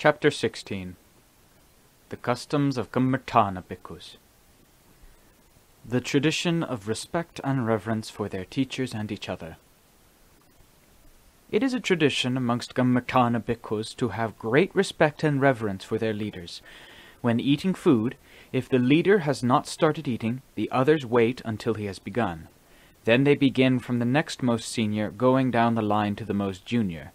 Chapter 16. The Customs of Kammaṭṭhāna Bhikkhus. The Tradition of Respect and Reverence for Their Teachers and Each Other. It is a tradition amongst Kammaṭṭhāna Bhikkhus to have great respect and reverence for their leaders. When eating food, if the leader has not started eating, the others wait until he has begun. Then they begin from the next most senior, going down the line to the most junior.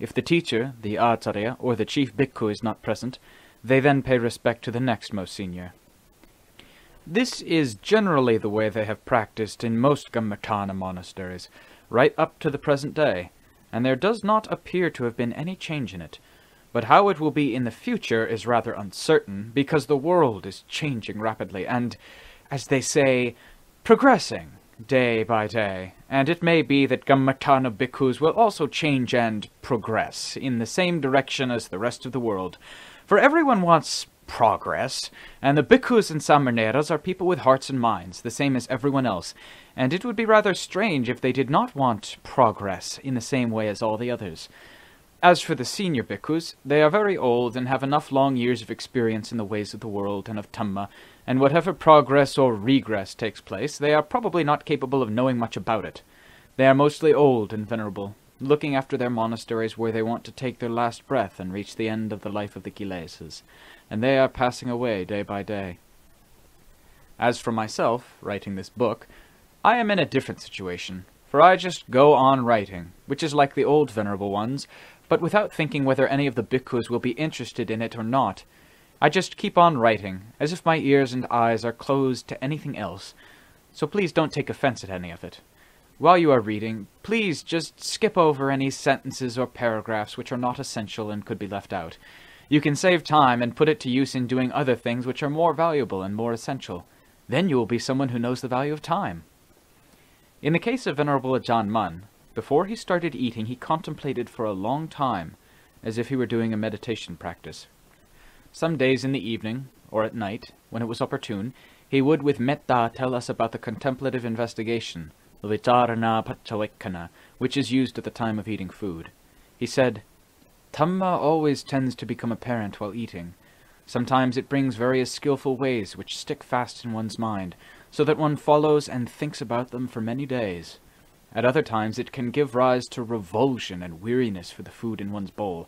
If the teacher, the Ācariya, or the chief bhikkhu is not present, they then pay respect to the next most senior. This is generally the way they have practiced in most Kammaṭṭhāna monasteries, right up to the present day, and there does not appear to have been any change in it. But how it will be in the future is rather uncertain, because the world is changing rapidly and, as they say, progressing day by day, and it may be that Kammaṭṭhāna bhikkhus will also change and progress in the same direction as the rest of the world, for everyone wants progress, and the bhikkhus and Sāmaṇeras are people with hearts and minds, the same as everyone else, and it would be rather strange if they did not want progress in the same way as all the others. As for the senior bhikkhus, they are very old and have enough long years of experience in the ways of the world and of Dhamma, and whatever progress or regress takes place, they are probably not capable of knowing much about it. They are mostly old and venerable, looking after their monasteries where they want to take their last breath and reach the end of the life of the kilesas, and they are passing away day by day. As for myself, writing this book, I am in a different situation, for I just go on writing, which is like the old venerable ones, but without thinking whether any of the bhikkhus will be interested in it or not. I just keep on writing, as if my ears and eyes are closed to anything else, so please don't take offense at any of it. While you are reading, please just skip over any sentences or paragraphs which are not essential and could be left out. You can save time and put it to use in doing other things which are more valuable and more essential. Then you will be someone who knows the value of time. In the case of Venerable Ajahn Mun, before he started eating, he contemplated for a long time, as if he were doing a meditation practice. Some days in the evening, or at night, when it was opportune, he would with metta tell us about the contemplative investigation, the vitarana paccavekkhana, which is used at the time of eating food. He said, "Dhamma always tends to become apparent while eating. Sometimes it brings various skillful ways which stick fast in one's mind, so that one follows and thinks about them for many days. At other times it can give rise to revulsion and weariness for the food in one's bowl,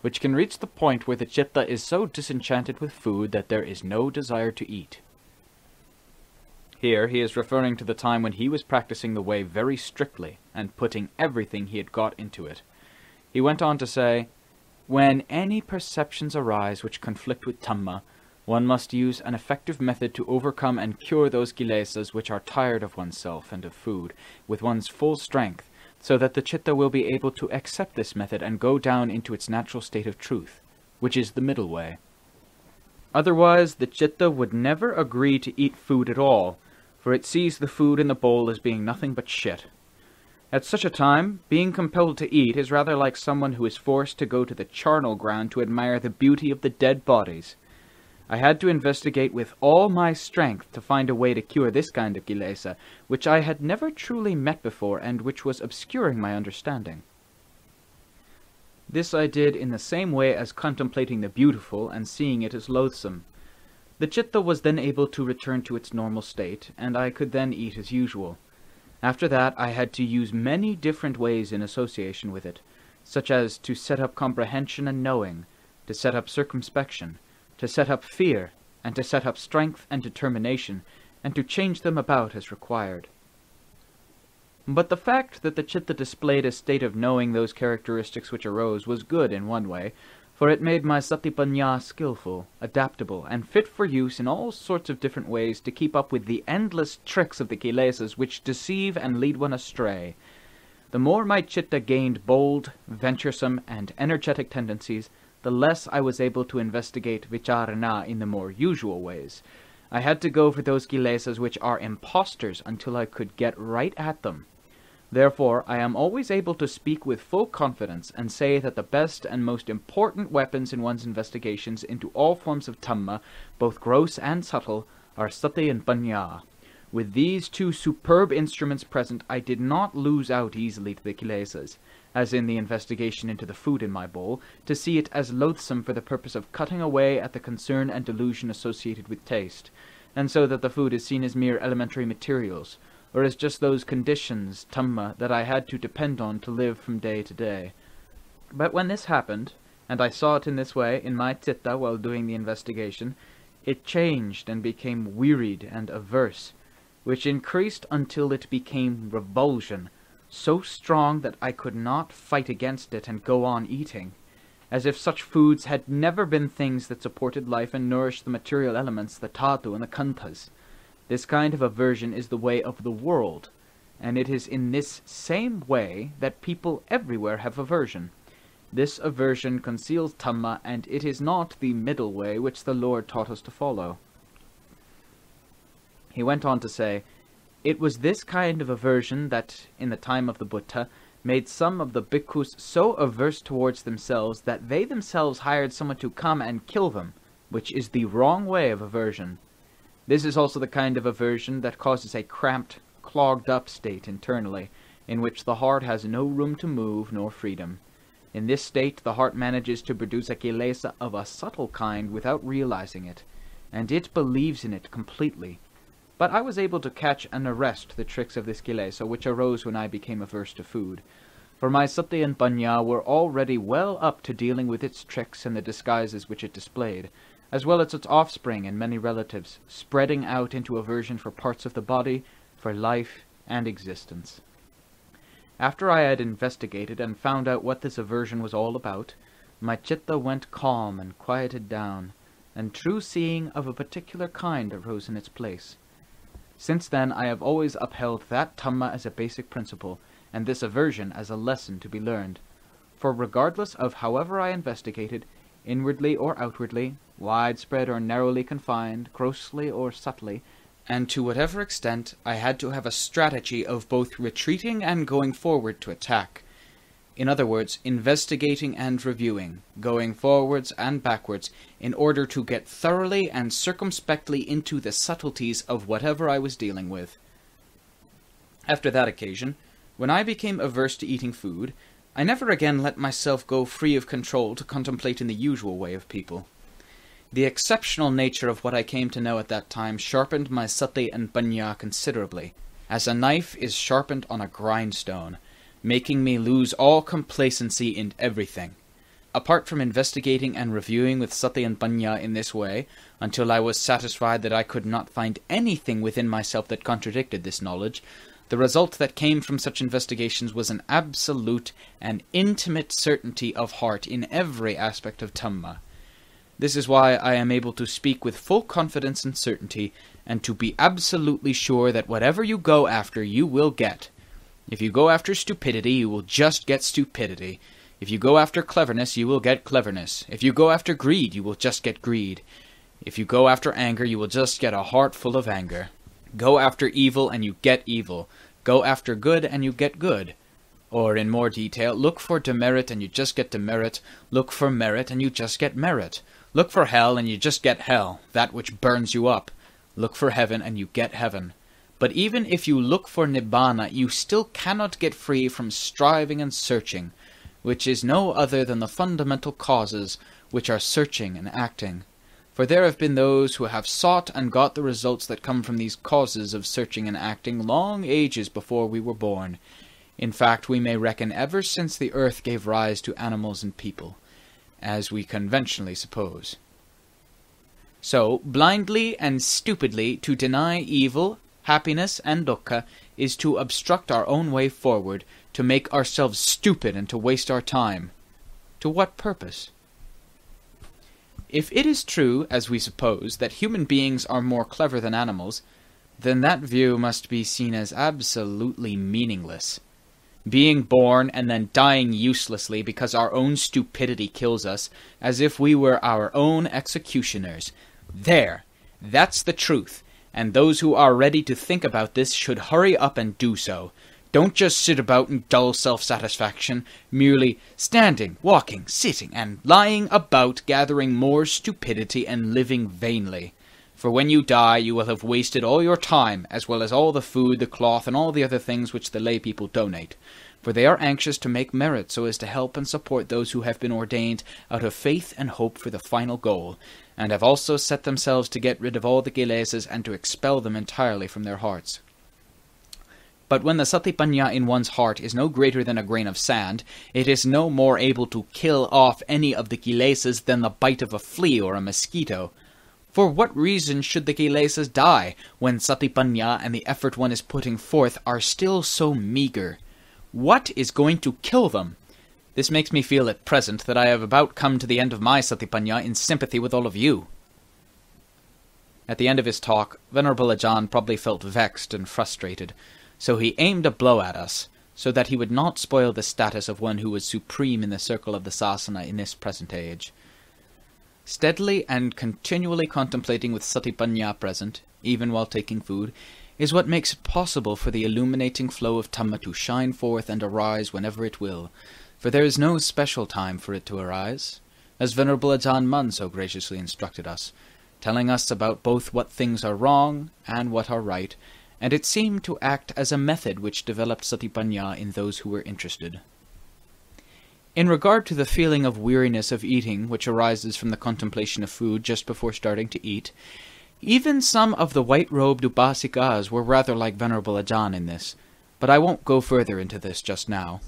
which can reach the point where the citta is so disenchanted with food that there is no desire to eat." Here he is referring to the time when he was practicing the way very strictly and putting everything he had got into it. He went on to say, "When any perceptions arise which conflict with Dhamma, one must use an effective method to overcome and cure those kilesas which are tired of oneself and of food, with one's full strength, so that the citta will be able to accept this method and go down into its natural state of truth, which is the middle way. Otherwise, the citta would never agree to eat food at all, for it sees the food in the bowl as being nothing but shit. At such a time, being compelled to eat is rather like someone who is forced to go to the charnel ground to admire the beauty of the dead bodies. I had to investigate with all my strength to find a way to cure this kind of kilesa, which I had never truly met before and which was obscuring my understanding. This I did in the same way as contemplating the beautiful and seeing it as loathsome. The citta was then able to return to its normal state, and I could then eat as usual. After that I had to use many different ways in association with it, such as to set up comprehension and knowing, to set up circumspection, to set up fear, and to set up strength and determination, and to change them about as required. But the fact that the citta displayed a state of knowing those characteristics which arose was good in one way, for it made my satipanya skillful, adaptable, and fit for use in all sorts of different ways to keep up with the endless tricks of the kilesas which deceive and lead one astray. The more my citta gained bold, venturesome, and energetic tendencies, the less I was able to investigate vicharana in the more usual ways. I had to go for those kilesas which are impostors until I could get right at them. Therefore, I am always able to speak with full confidence and say that the best and most important weapons in one's investigations into all forms of Dhamma, both gross and subtle, are sati and panya. With these two superb instruments present, I did not lose out easily to the kilesas, as in the investigation into the food in my bowl, to see it as loathsome for the purpose of cutting away at the concern and delusion associated with taste, and so that the food is seen as mere elementary materials, or as just those conditions, Dhamma, that I had to depend on to live from day to day. But when this happened, and I saw it in this way in my citta while doing the investigation, it changed and became wearied and averse, which increased until it became revulsion, so strong that I could not fight against it and go on eating, as if such foods had never been things that supported life and nourished the material elements, the Dhatu and the Khandhas. This kind of aversion is the way of the world, and it is in this same way that people everywhere have aversion. This aversion conceals Dhamma, and it is not the middle way which the Lord taught us to follow. He went on to say, it was this kind of aversion that, in the time of the Buddha, made some of the bhikkhus so averse towards themselves that they themselves hired someone to come and kill them, which is the wrong way of aversion. This is also the kind of aversion that causes a cramped, clogged-up state internally, in which the heart has no room to move nor freedom. In this state, the heart manages to produce a kilesa of a subtle kind without realizing it, and it believes in it completely. But I was able to catch and arrest the tricks of this kilesa which arose when I became averse to food, for my sati and paññā were already well up to dealing with its tricks and the disguises which it displayed, as well as its offspring and many relatives, spreading out into aversion for parts of the body, for life and existence. After I had investigated and found out what this aversion was all about, my citta went calm and quieted down, and true seeing of a particular kind arose in its place. Since then I have always upheld that Dhamma as a basic principle, and this aversion as a lesson to be learned. For regardless of however I investigated, inwardly or outwardly, widespread or narrowly confined, grossly or subtly, and to whatever extent, I had to have a strategy of both retreating and going forward to attack. In other words, investigating and reviewing, going forwards and backwards, in order to get thoroughly and circumspectly into the subtleties of whatever I was dealing with. After that occasion, when I became averse to eating food, I never again let myself go free of control to contemplate in the usual way of people. The exceptional nature of what I came to know at that time sharpened my sati and paññā considerably, as a knife is sharpened on a grindstone, making me lose all complacency in everything. Apart from investigating and reviewing with sati and paññā in this way, until I was satisfied that I could not find anything within myself that contradicted this knowledge, the result that came from such investigations was an absolute and intimate certainty of heart in every aspect of Dhamma. This is why I am able to speak with full confidence and certainty, and to be absolutely sure that whatever you go after, you will get. If you go after stupidity, you will just get stupidity. If you go after cleverness, you will get cleverness. If you go after greed, you will just get greed. If you go after anger, you will just get a heart full of anger. Go after evil, and you get evil. Go after good, and you get good. Or, in more detail, look for demerit, and you just get demerit. Look for merit, and you just get merit. Look for hell, and you just get hell, that which burns you up. Look for heaven, and you get heaven. But even if you look for Nibbana, you still cannot get free from striving and searching, which is no other than the fundamental causes which are searching and acting. For there have been those who have sought and got the results that come from these causes of searching and acting long ages before we were born. In fact, we may reckon ever since the earth gave rise to animals and people, as we conventionally suppose. So, blindly and stupidly to deny evil, happiness, and dukkha is to obstruct our own way forward, to make ourselves stupid and to waste our time. To what purpose? If it is true, as we suppose, that human beings are more clever than animals, then that view must be seen as absolutely meaningless. Being born and then dying uselessly because our own stupidity kills us, as if we were our own executioners. There! That's the truth, and those who are ready to think about this should hurry up and do so. Don't just sit about in dull self-satisfaction, merely standing, walking, sitting, and lying about, gathering more stupidity and living vainly. For when you die, you will have wasted all your time, as well as all the food, the cloth, and all the other things which the lay people donate. for they are anxious to make merit so as to help and support those who have been ordained out of faith and hope for the final goal, and have also set themselves to get rid of all the kilesas and to expel them entirely from their hearts. But when the satipanya in one's heart is no greater than a grain of sand, it is no more able to kill off any of the kilesas than the bite of a flea or a mosquito. For what reason should the kilesas die, when satipanya and the effort one is putting forth are still so meager? What is going to kill them? This makes me feel at present that I have about come to the end of my satipanya in sympathy with all of you." At the end of his talk, Venerable Ajahn probably felt vexed and frustrated, so he aimed a blow at us, so that he would not spoil the status of one who was supreme in the circle of the sasana in this present age. Steadily and continually contemplating with satipanya present, even while taking food, is what makes it possible for the illuminating flow of Dhamma to shine forth and arise whenever it will, for there is no special time for it to arise, as Venerable Ajahn Mun so graciously instructed us, telling us about both what things are wrong and what are right, and it seemed to act as a method which developed satipanya in those who were interested. In regard to the feeling of weariness of eating which arises from the contemplation of food just before starting to eat, even some of the white-robed Upasikas were rather like Venerable Ajahn in this, but I won't go further into this just now.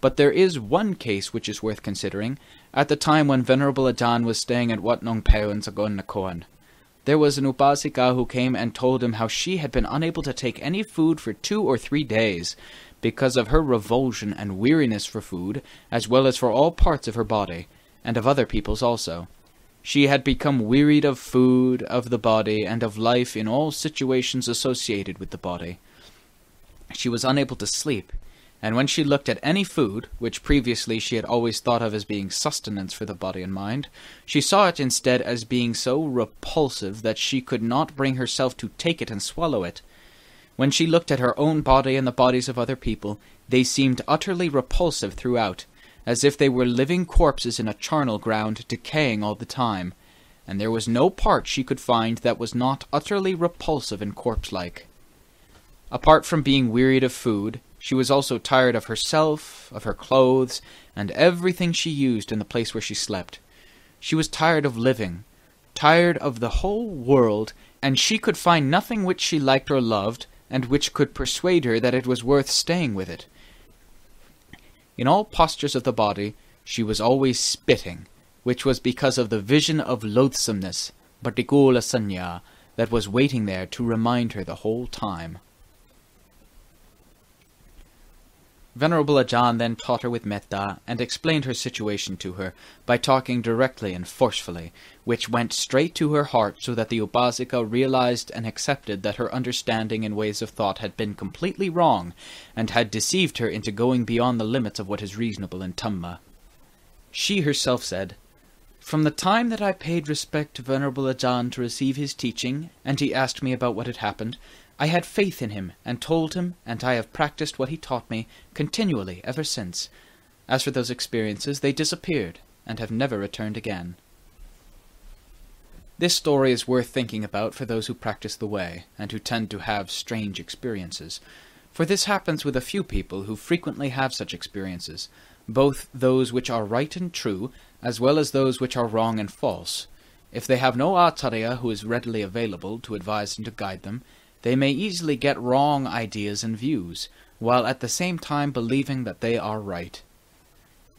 But there is one case which is worth considering, at the time when Venerable Ajahn was staying at Wat Nong Pheu in Sakon Nakhon. There was an Upasika who came and told him how she had been unable to take any food for 2 or 3 days, because of her revulsion and weariness for food, as well as for all parts of her body, and of other people's also. She had become wearied of food, of the body, and of life in all situations associated with the body. She was unable to sleep, and when she looked at any food, which previously she had always thought of as being sustenance for the body and mind, she saw it instead as being so repulsive that she could not bring herself to take it and swallow it. When she looked at her own body and the bodies of other people, they seemed utterly repulsive throughout, as if they were living corpses in a charnel ground, decaying all the time, and there was no part she could find that was not utterly repulsive and corpse-like. Apart from being wearied of food, she was also tired of herself, of her clothes, and everything she used in the place where she slept. She was tired of living, tired of the whole world, and she could find nothing which she liked or loved, and which could persuade her that it was worth staying with it. In all postures of the body she was always spitting, which was because of the vision of loathsomeness, paticula sanya, that was waiting there to remind her the whole time. Venerable Ajahn then taught her with metta, and explained her situation to her, by talking directly and forcefully, which went straight to her heart, so that the Upasika realized and accepted that her understanding and ways of thought had been completely wrong, and had deceived her into going beyond the limits of what is reasonable in Dhamma. She herself said, "From the time that I paid respect to Venerable Ajahn to receive his teaching, and he asked me about what had happened, I had faith in him, and told him, and I have practiced what he taught me, continually ever since. As for those experiences, they disappeared, and have never returned again." This story is worth thinking about for those who practice the way, and who tend to have strange experiences. For this happens with a few people who frequently have such experiences, both those which are right and true, as well as those which are wrong and false. If they have no Ācariya who is readily available to advise and to guide them, they may easily get wrong ideas and views, while at the same time believing that they are right.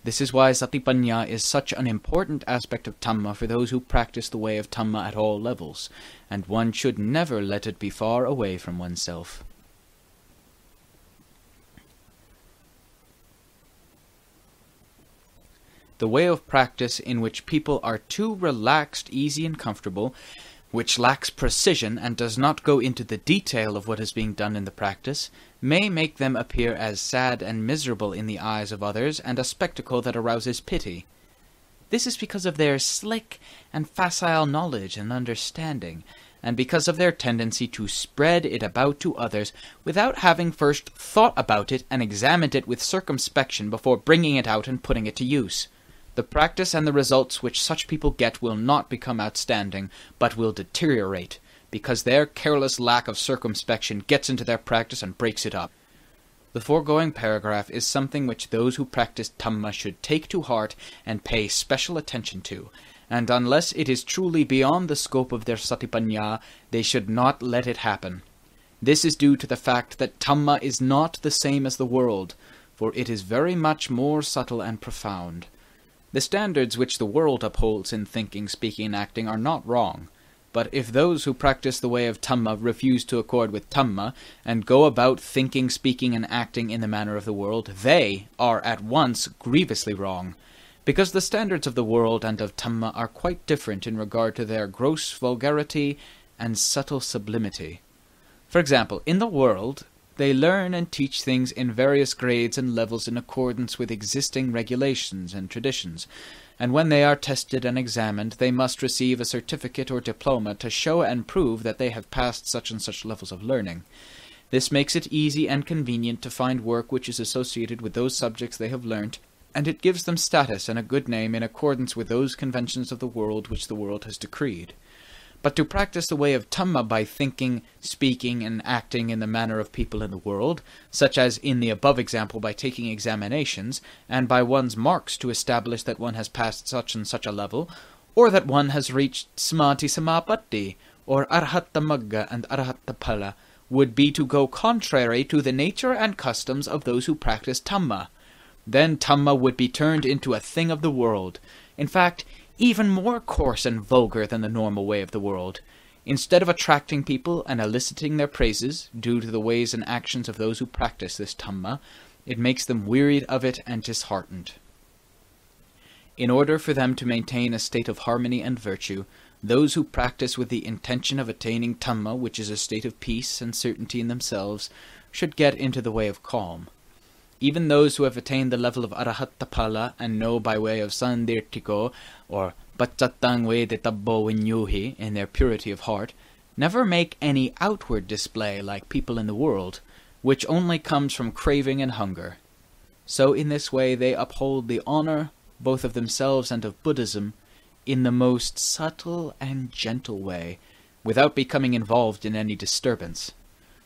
This is why satipanya is such an important aspect of Dhamma for those who practice the way of Dhamma at all levels, and one should never let it be far away from oneself. The way of practice in which people are too relaxed, easy, and comfortable, which lacks precision and does not go into the detail of what is being done in the practice, may make them appear as sad and miserable in the eyes of others, and a spectacle that arouses pity. This is because of their slick and facile knowledge and understanding, and because of their tendency to spread it about to others without having first thought about it and examined it with circumspection before bringing it out and putting it to use. The practice and the results which such people get will not become outstanding, but will deteriorate, because their careless lack of circumspection gets into their practice and breaks it up. The foregoing paragraph is something which those who practice Dhamma should take to heart and pay special attention to, and unless it is truly beyond the scope of their satipanya, they should not let it happen. This is due to the fact that Dhamma is not the same as the world, for it is very much more subtle and profound. The standards which the world upholds in thinking, speaking, and acting are not wrong, but if those who practice the way of Dhamma refuse to accord with Dhamma, and go about thinking, speaking, and acting in the manner of the world, they are at once grievously wrong, because the standards of the world and of Dhamma are quite different in regard to their gross vulgarity and subtle sublimity. For example, in the world, they learn and teach things in various grades and levels in accordance with existing regulations and traditions, and when they are tested and examined, they must receive a certificate or diploma to show and prove that they have passed such and such levels of learning. This makes it easy and convenient to find work which is associated with those subjects they have learnt, and it gives them status and a good name in accordance with those conventions of the world which the world has decreed. But to practice the way of Dhamma by thinking, speaking, and acting in the manner of people in the world, such as in the above example by taking examinations, and by one's marks to establish that one has passed such and such a level, or that one has reached Samadhi Samapatti, or Arhatta Magga and Arhatta Phala, would be to go contrary to the nature and customs of those who practice Dhamma. Then Dhamma would be turned into a thing of the world. In fact, even more coarse and vulgar than the normal way of the world. Instead of attracting people and eliciting their praises due to the ways and actions of those who practice this Dhamma, it makes them wearied of it and disheartened. In order for them to maintain a state of harmony and virtue, those who practice with the intention of attaining Dhamma, which is a state of peace and certainty in themselves, should get into the way of calm. Even those who have attained the level of Arahattapala and know by way of Sandirtiko or Pachattangwe de Tabbo Winyuhi in their purity of heart, never make any outward display like people in the world, which only comes from craving and hunger. So in this way they uphold the honor, both of themselves and of Buddhism, in the most subtle and gentle way, without becoming involved in any disturbance.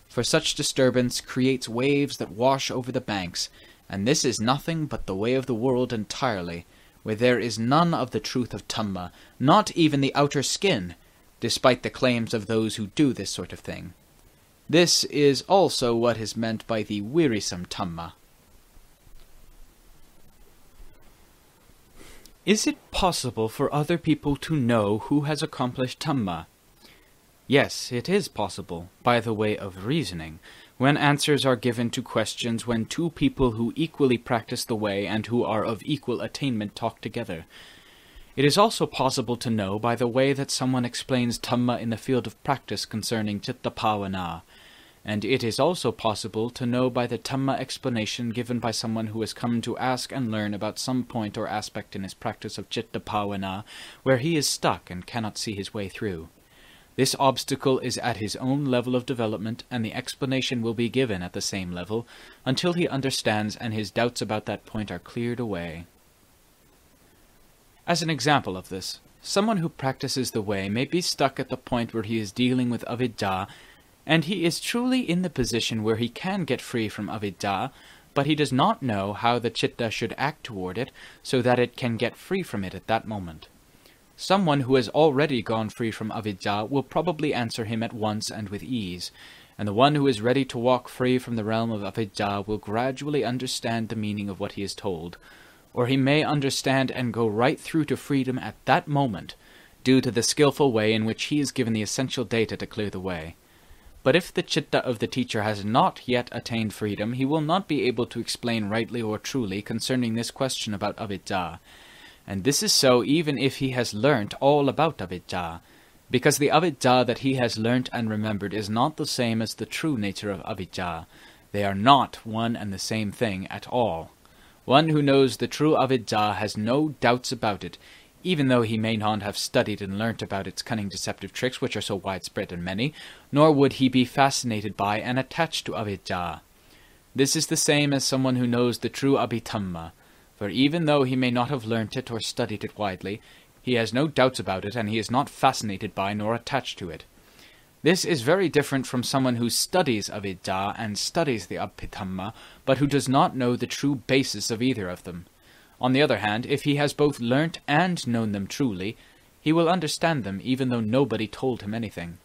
For such disturbance creates waves that wash over the banks, and this is nothing but the way of the world entirely, where there is none of the truth of Dhamma, not even the outer skin, despite the claims of those who do this sort of thing. This is also what is meant by the wearisome Dhamma. Is it possible for other people to know who has accomplished Dhamma? Yes, it is possible, by the way of reasoning, when answers are given to questions when two people who equally practice the way and who are of equal attainment talk together. It is also possible to know by the way that someone explains Dhamma in the field of practice concerning citta bhavana, and it is also possible to know by the Dhamma explanation given by someone who has come to ask and learn about some point or aspect in his practice of citta bhavana, where he is stuck and cannot see his way through. This obstacle is at his own level of development, and the explanation will be given at the same level, until he understands and his doubts about that point are cleared away. As an example of this, someone who practices the way may be stuck at the point where he is dealing with avidya, and he is truly in the position where he can get free from avidya, but he does not know how the citta should act toward it, so that it can get free from it at that moment. Someone who has already gone free from avidya will probably answer him at once and with ease, and the one who is ready to walk free from the realm of avidya will gradually understand the meaning of what he is told, or he may understand and go right through to freedom at that moment, due to the skillful way in which he is given the essential data to clear the way. But if the citta of the teacher has not yet attained freedom, he will not be able to explain rightly or truly concerning this question about avidya. And this is so even if he has learnt all about avidya, because the avidya that he has learnt and remembered is not the same as the true nature of avidya. They are not one and the same thing at all. One who knows the true avidya has no doubts about it, even though he may not have studied and learnt about its cunning deceptive tricks which are so widespread and many, nor would he be fascinated by and attached to avidya. This is the same as someone who knows the true Abhidhamma. For even though he may not have learnt it or studied it widely, he has no doubts about it, and he is not fascinated by nor attached to it. This is very different from someone who studies avidya and studies the abhidhamma, but who does not know the true basis of either of them. On the other hand, if he has both learnt and known them truly, he will understand them even though nobody told him anything.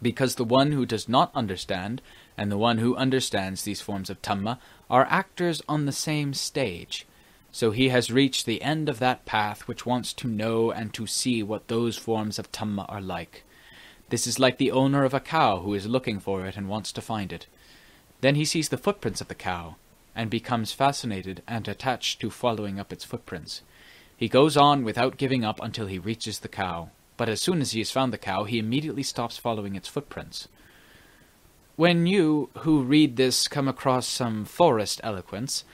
Because the one who does not understand and the one who understands these forms of Dhamma are actors on the same stage. So he has reached the end of that path which wants to know and to see what those forms of Dhamma are like. This is like the owner of a cow who is looking for it and wants to find it. Then he sees the footprints of the cow and becomes fascinated and attached to following up its footprints. He goes on without giving up until he reaches the cow, but as soon as he has found the cow, he immediately stops following its footprints. When you, who read this, come across some forest eloquence,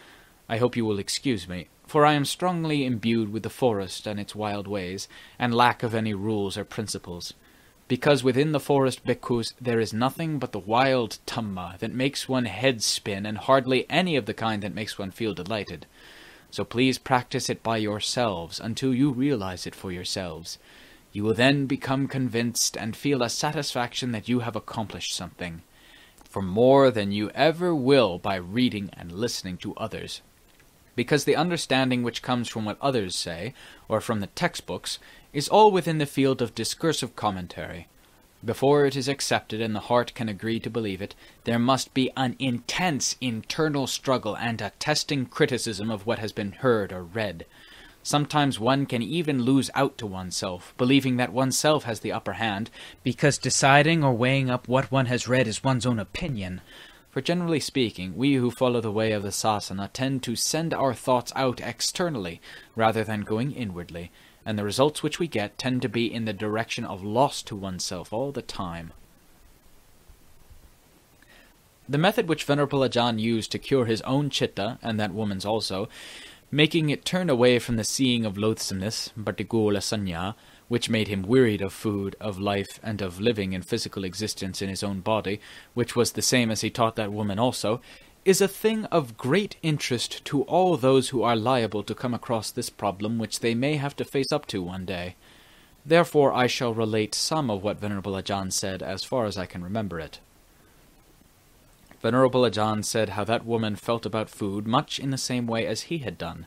I hope you will excuse me, for I am strongly imbued with the forest and its wild ways, and lack of any rules or principles. Because within the forest, bhikkhus, there is nothing but the wild Dhamma that makes one head spin, and hardly any of the kind that makes one feel delighted. So please practice it by yourselves, until you realize it for yourselves. You will then become convinced, and feel a satisfaction that you have accomplished something, for more than you ever will by reading and listening to others. Because the understanding which comes from what others say, or from the textbooks, is all within the field of discursive commentary. Before it is accepted and the heart can agree to believe it, there must be an intense internal struggle and a testing criticism of what has been heard or read. Sometimes one can even lose out to oneself, believing that oneself has the upper hand, because deciding or weighing up what one has read is one's own opinion. For generally speaking, we who follow the way of the sasana tend to send our thoughts out externally, rather than going inwardly, and the results which we get tend to be in the direction of loss to oneself all the time. The method which Venerable Ajahn used to cure his own citta, and that woman's also, making it turn away from the seeing of loathsomeness, paticula sanya, which made him wearied of food, of life, and of living in physical existence in his own body, which was the same as he taught that woman also, is a thing of great interest to all those who are liable to come across this problem which they may have to face up to one day. Therefore I shall relate some of what Venerable Ajahn said as far as I can remember it. Venerable Ajahn said how that woman felt about food much in the same way as he had done,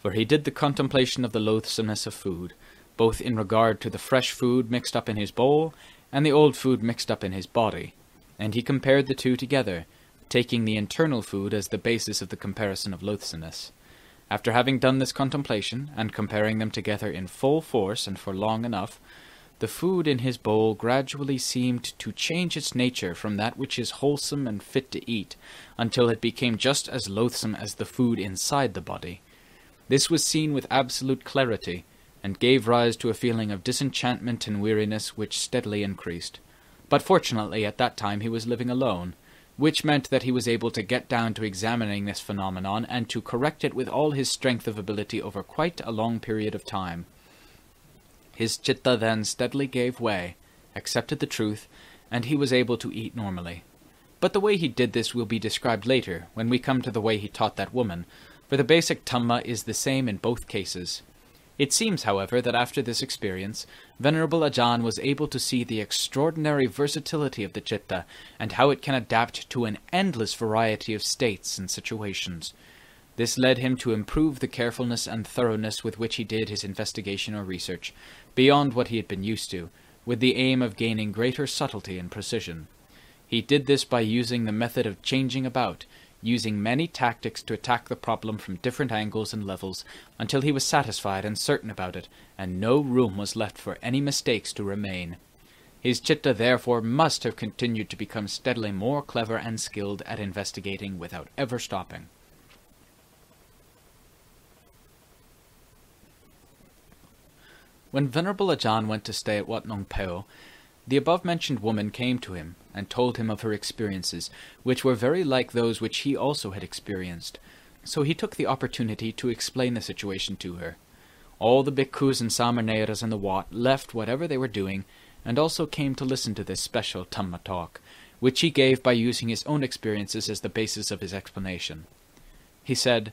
for he did the contemplation of the loathsomeness of food, both in regard to the fresh food mixed up in his bowl, and the old food mixed up in his body, and he compared the two together, taking the internal food as the basis of the comparison of loathsomeness. After having done this contemplation, and comparing them together in full force and for long enough, the food in his bowl gradually seemed to change its nature from that which is wholesome and fit to eat, until it became just as loathsome as the food inside the body. This was seen with absolute clarity, and gave rise to a feeling of disenchantment and weariness which steadily increased. But fortunately at that time he was living alone, which meant that he was able to get down to examining this phenomenon and to correct it with all his strength of ability over quite a long period of time. His citta then steadily gave way, accepted the truth, and he was able to eat normally. But the way he did this will be described later, when we come to the way he taught that woman, for the basic Dhamma is the same in both cases. It seems, however, that after this experience, Venerable Ajahn was able to see the extraordinary versatility of the citta, and how it can adapt to an endless variety of states and situations. This led him to improve the carefulness and thoroughness with which he did his investigation or research, beyond what he had been used to, with the aim of gaining greater subtlety and precision. He did this by using the method of changing about, using many tactics to attack the problem from different angles and levels, until he was satisfied and certain about it, and no room was left for any mistakes to remain. His citta therefore must have continued to become steadily more clever and skilled at investigating without ever stopping. When Venerable Ajahn went to stay at Wat Nong Pheu, the above-mentioned woman came to him, and told him of her experiences, which were very like those which he also had experienced. So he took the opportunity to explain the situation to her. All the bhikkhus and Sāmaṇeras in the Wat left whatever they were doing, and also came to listen to this special Dhamma talk, which he gave by using his own experiences as the basis of his explanation. He said,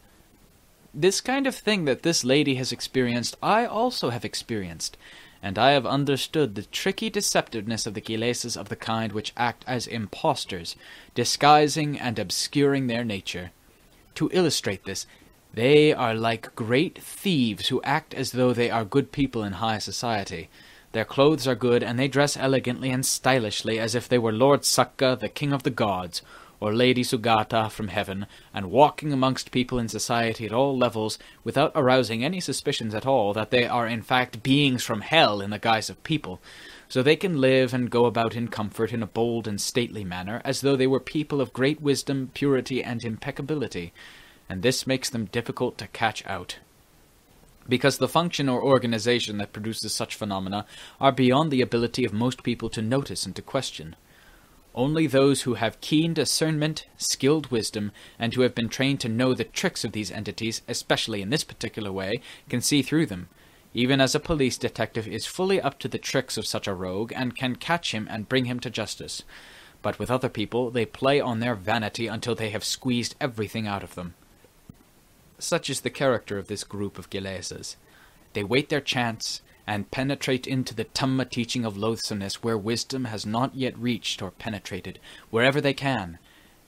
"This kind of thing that this lady has experienced, I also have experienced, and I have understood the tricky deceptiveness of the kilesas of the kind which act as impostors, disguising and obscuring their nature. To illustrate this, they are like great thieves who act as though they are good people in high society. Their clothes are good, and they dress elegantly and stylishly, as if they were Lord Sakka, the king of the gods, or Lady Sugata from heaven, and walking amongst people in society at all levels, without arousing any suspicions at all that they are in fact beings from hell in the guise of people. So they can live and go about in comfort in a bold and stately manner, as though they were people of great wisdom, purity, and impeccability, and this makes them difficult to catch out, because the function or organization that produces such phenomena are beyond the ability of most people to notice and to question. Only those who have keen discernment, skilled wisdom, and who have been trained to know the tricks of these entities, especially in this particular way, can see through them, even as a police detective is fully up to the tricks of such a rogue and can catch him and bring him to justice. But with other people, they play on their vanity until they have squeezed everything out of them. Such is the character of this group of kilesas. They wait their chance and penetrate into the Dhamma teaching of loathsomeness where wisdom has not yet reached or penetrated, wherever they can.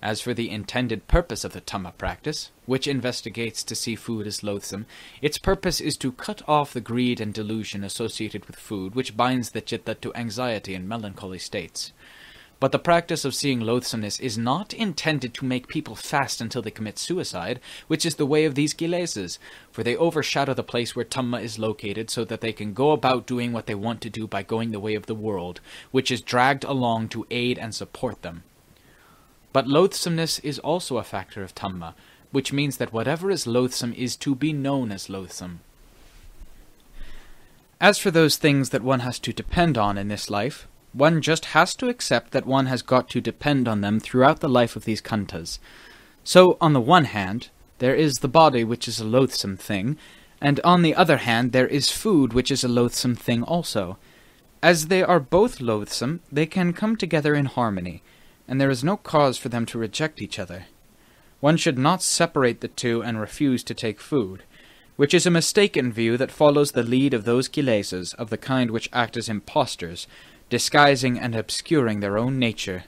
As for the intended purpose of the Dhamma practice, which investigates to see food as loathsome, its purpose is to cut off the greed and delusion associated with food, which binds the citta to anxiety and melancholy states. But the practice of seeing loathsomeness is not intended to make people fast until they commit suicide, which is the way of these kilesas, for they overshadow the place where Dhamma is located so that they can go about doing what they want to do by going the way of the world, which is dragged along to aid and support them. But loathsomeness is also a factor of Dhamma, which means that whatever is loathsome is to be known as loathsome. As for those things that one has to depend on in this life, one just has to accept that one has got to depend on them throughout the life of these khandhas. So, on the one hand, there is the body, which is a loathsome thing, and on the other hand, there is food, which is a loathsome thing also. As they are both loathsome, they can come together in harmony, and there is no cause for them to reject each other. One should not separate the two and refuse to take food, which is a mistaken view that follows the lead of those kilesas of the kind which act as impostors, disguising and obscuring their own nature.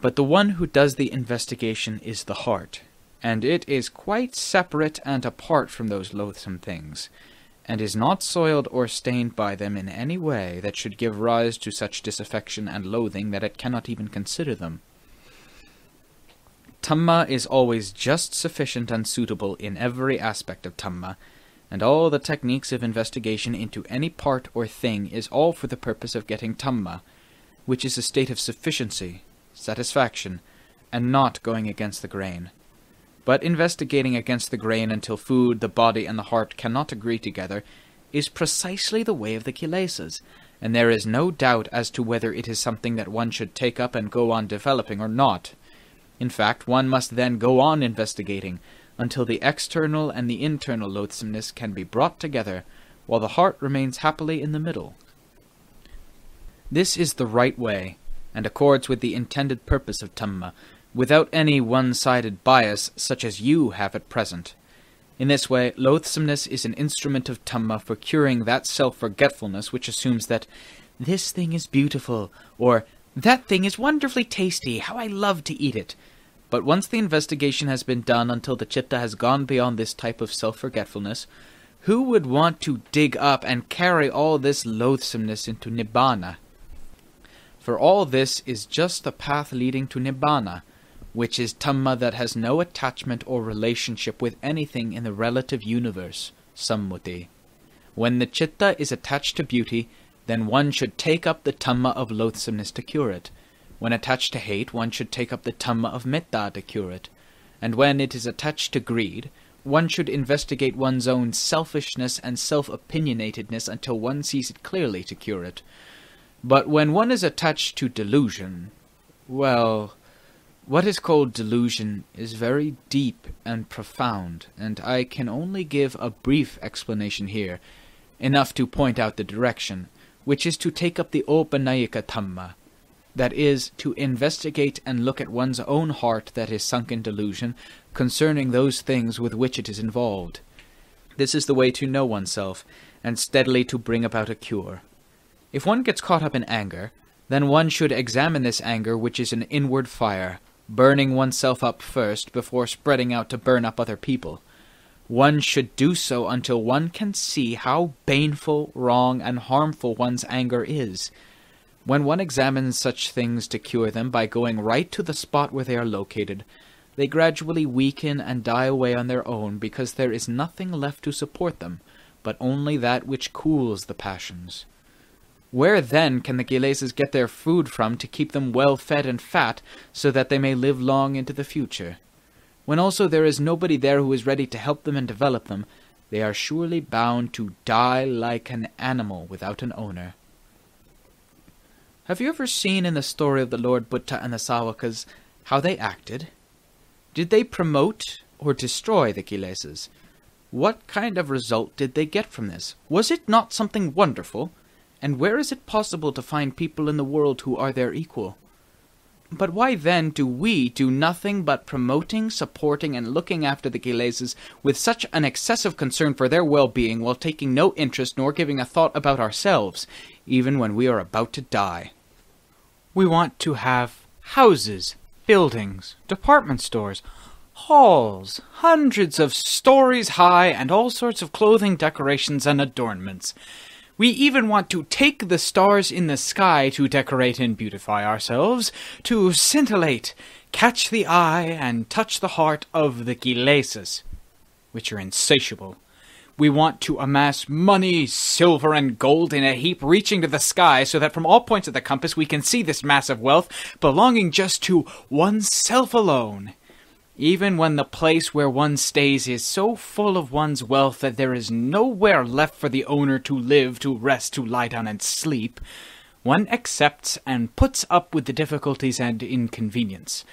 But the one who does the investigation is the heart, and it is quite separate and apart from those loathsome things, and is not soiled or stained by them in any way that should give rise to such disaffection and loathing that it cannot even consider them. Dhamma is always just sufficient and suitable in every aspect of Dhamma, and all the techniques of investigation into any part or thing is all for the purpose of getting Dhamma, which is a state of sufficiency, satisfaction, and not going against the grain. But investigating against the grain until food, the body, and the heart cannot agree together is precisely the way of the kilesas, and there is no doubt as to whether it is something that one should take up and go on developing or not. In fact, one must then go on investigating, until the external and the internal loathsomeness can be brought together, while the heart remains happily in the middle. This is the right way, and accords with the intended purpose of Dhamma, without any one-sided bias such as you have at present. In this way, loathsomeness is an instrument of Dhamma for curing that self-forgetfulness which assumes that this thing is beautiful, or that thing is wonderfully tasty, how I love to eat it. But once the investigation has been done until the citta has gone beyond this type of self-forgetfulness, who would want to dig up and carry all this loathsomeness into Nibbana? For all this is just the path leading to Nibbana, which is Dhamma that has no attachment or relationship with anything in the relative universe, Sammuti. When the citta is attached to beauty, then one should take up the Dhamma of loathsomeness to cure it. When attached to hate, one should take up the Dhamma of metta to cure it. And when it is attached to greed, one should investigate one's own selfishness and self-opinionatedness until one sees it clearly to cure it. But when one is attached to delusion, well, what is called delusion is very deep and profound, and I can only give a brief explanation here, enough to point out the direction, which is to take up the Opanayika Dhamma. That is, to investigate and look at one's own heart that is sunk in delusion concerning those things with which it is involved. This is the way to know oneself, and steadily to bring about a cure. If one gets caught up in anger, then one should examine this anger, which is an inward fire, burning oneself up first before spreading out to burn up other people. One should do so until one can see how baneful, wrong, and harmful one's anger is. When one examines such things to cure them by going right to the spot where they are located, they gradually weaken and die away on their own, because there is nothing left to support them, but only that which cools the passions. Where then can the kilesas get their food from to keep them well fed and fat, so that they may live long into the future? When also there is nobody there who is ready to help them and develop them, they are surely bound to die like an animal without an owner. Have you ever seen in the story of the Lord Buddha and the Sāvakas how they acted? Did they promote or destroy the kilesas? What kind of result did they get from this? Was it not something wonderful? And where is it possible to find people in the world who are their equal? But why then do we do nothing but promoting, supporting, and looking after the kilesas with such an excessive concern for their well-being, while taking no interest nor giving a thought about ourselves, even when we are about to die? We want to have houses, buildings, department stores, halls, hundreds of stories high, and all sorts of clothing, decorations, and adornments. We even want to take the stars in the sky to decorate and beautify ourselves, to scintillate, catch the eye, and touch the heart of the kilesas, which are insatiable. We want to amass money, silver, and gold in a heap reaching to the sky, so that from all points of the compass we can see this mass of wealth belonging just to oneself alone. Even when the place where one stays is so full of one's wealth that there is nowhere left for the owner to live, to rest, to lie down and sleep, one accepts and puts up with the difficulties and inconvenience.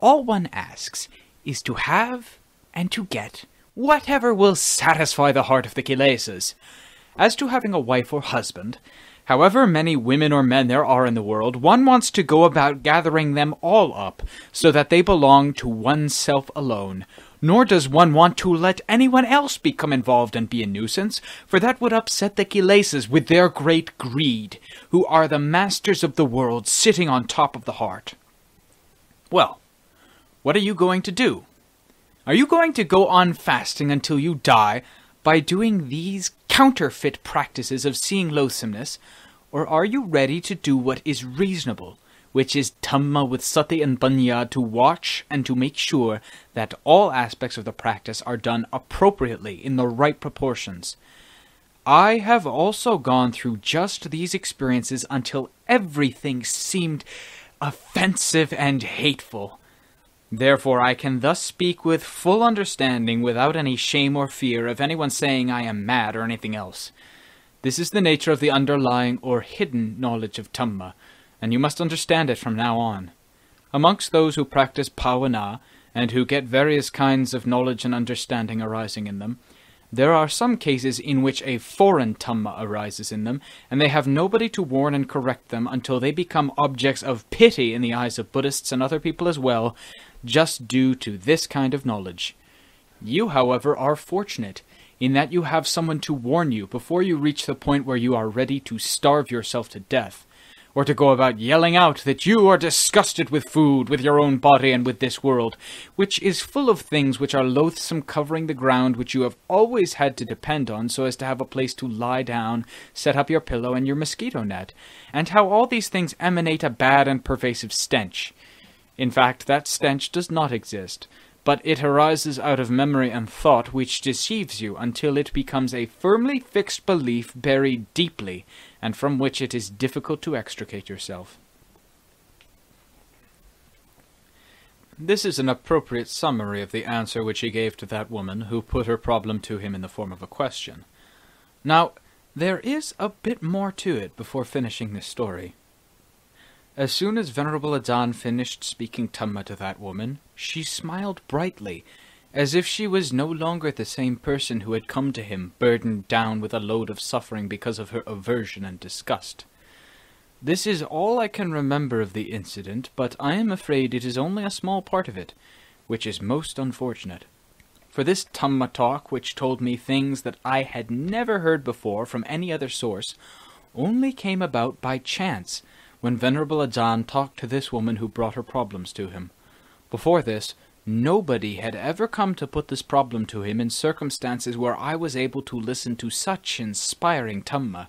All one asks is to have and to get whatever will satisfy the heart of the kilesas. As to having a wife or husband, however many women or men there are in the world, one wants to go about gathering them all up, so that they belong to oneself alone. Nor does one want to let anyone else become involved and be a nuisance, for that would upset the kilesas with their great greed, who are the masters of the world, sitting on top of the heart. Well, what are you going to do? Are you going to go on fasting until you die, by doing these counterfeit practices of seeing loathsomeness, or are you ready to do what is reasonable, which is Dhamma with sati and panya, to watch and to make sure that all aspects of the practice are done appropriately in the right proportions? I have also gone through just these experiences until everything seemed offensive and hateful. Therefore I can thus speak with full understanding, without any shame or fear of anyone saying I am mad or anything else. This is the nature of the underlying or hidden knowledge of Dhamma, and you must understand it from now on. Amongst those who practice bhavana, and who get various kinds of knowledge and understanding arising in them, there are some cases in which a foreign Dhamma arises in them, and they have nobody to warn and correct them until they become objects of pity in the eyes of Buddhists and other people as well, just due to this kind of knowledge. You, however, are fortunate in that you have someone to warn you before you reach the point where you are ready to starve yourself to death, or to go about yelling out that you are disgusted with food, with your own body, and with this world, which is full of things which are loathsome, covering the ground which you have always had to depend on so as to have a place to lie down, set up your pillow and your mosquito net, and how all these things emanate a bad and pervasive stench. In fact, that stench does not exist, but it arises out of memory and thought, which deceives you until it becomes a firmly fixed belief buried deeply, and from which it is difficult to extricate yourself. This is an appropriate summary of the answer which he gave to that woman who put her problem to him in the form of a question. Now, there is a bit more to it before finishing this story. As soon as Venerable Ajahn finished speaking Dhamma to that woman, she smiled brightly, as if she was no longer the same person who had come to him, burdened down with a load of suffering because of her aversion and disgust. This is all I can remember of the incident, but I am afraid it is only a small part of it, which is most unfortunate. For this Dhamma talk, which told me things that I had never heard before from any other source, only came about by chance when Venerable Ajahn talked to this woman who brought her problems to him. Before this, nobody had ever come to put this problem to him in circumstances where I was able to listen to such inspiring Dhamma.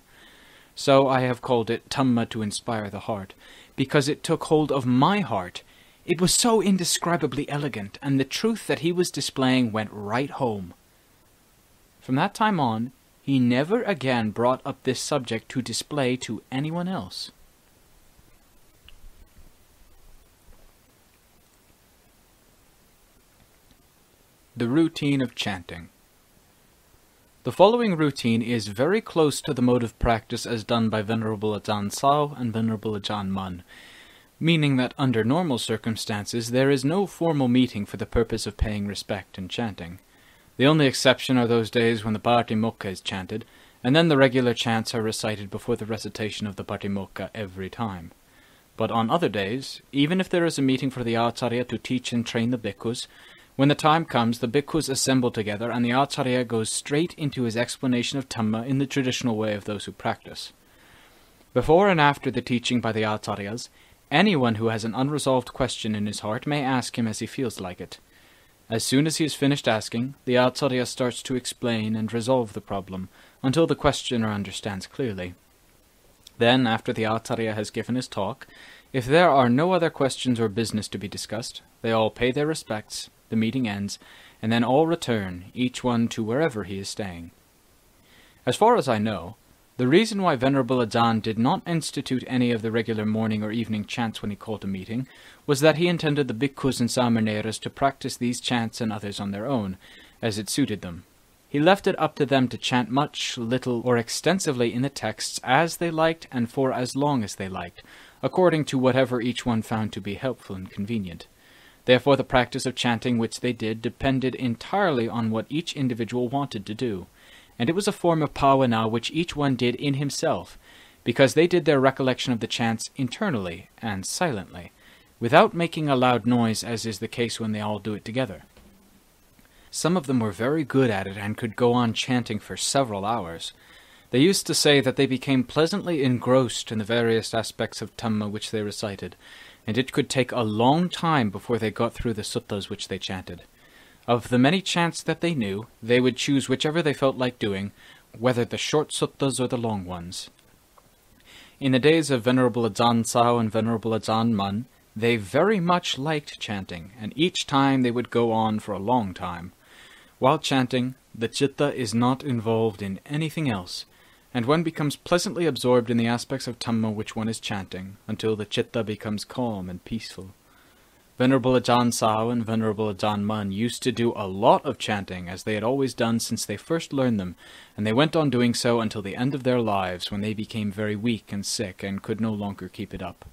So I have called it Dhamma to Inspire the Heart, because it took hold of my heart. It was so indescribably elegant, and the truth that he was displaying went right home. From that time on, he never again brought up this subject to display to anyone else. The routine of chanting. The following routine is very close to the mode of practice as done by Venerable Ajahn Sao and Venerable Ajahn Mun, meaning that under normal circumstances there is no formal meeting for the purpose of paying respect and chanting. The only exception are those days when the Patimokkha is chanted, and then the regular chants are recited before the recitation of the Patimokkha every time. But on other days, even if there is a meeting for the Ācariya to teach and train the Bhikkhus, when the time comes, the Bhikkhus assemble together, and the Ācariya goes straight into his explanation of Dhamma in the traditional way of those who practice. Before and after the teaching by the Ācariyas, anyone who has an unresolved question in his heart may ask him as he feels like it. As soon as he has finished asking, the Ācariya starts to explain and resolve the problem, until the questioner understands clearly. Then, after the Ācariya has given his talk, if there are no other questions or business to be discussed, they all pay their respects, the meeting ends, and then all return, each one to wherever he is staying. As far as I know, the reason why Venerable Adan did not institute any of the regular morning or evening chants when he called a meeting was that he intended the Bhikkhus and Sāmaṇeras to practice these chants and others on their own, as it suited them. He left it up to them to chant much, little, or extensively in the texts as they liked and for as long as they liked, according to whatever each one found to be helpful and convenient. Therefore, the practice of chanting which they did depended entirely on what each individual wanted to do, and it was a form of bhavana which each one did in himself, because they did their recollection of the chants internally and silently, without making a loud noise as is the case when they all do it together. Some of them were very good at it and could go on chanting for several hours. They used to say that they became pleasantly engrossed in the various aspects of Dhamma which they recited, and it could take a long time before they got through the suttas which they chanted. Of the many chants that they knew, they would choose whichever they felt like doing, whether the short suttas or the long ones. In the days of Venerable Ajahn Sao and Venerable Ajahn Mun, they very much liked chanting, and each time they would go on for a long time. While chanting, the citta is not involved in anything else, and one becomes pleasantly absorbed in the aspects of Dhamma which one is chanting, until the citta becomes calm and peaceful. Venerable Ajahn Sao and Venerable Ajahn Mun used to do a lot of chanting, as they had always done since they first learned them, and they went on doing so until the end of their lives, when they became very weak and sick and could no longer keep it up.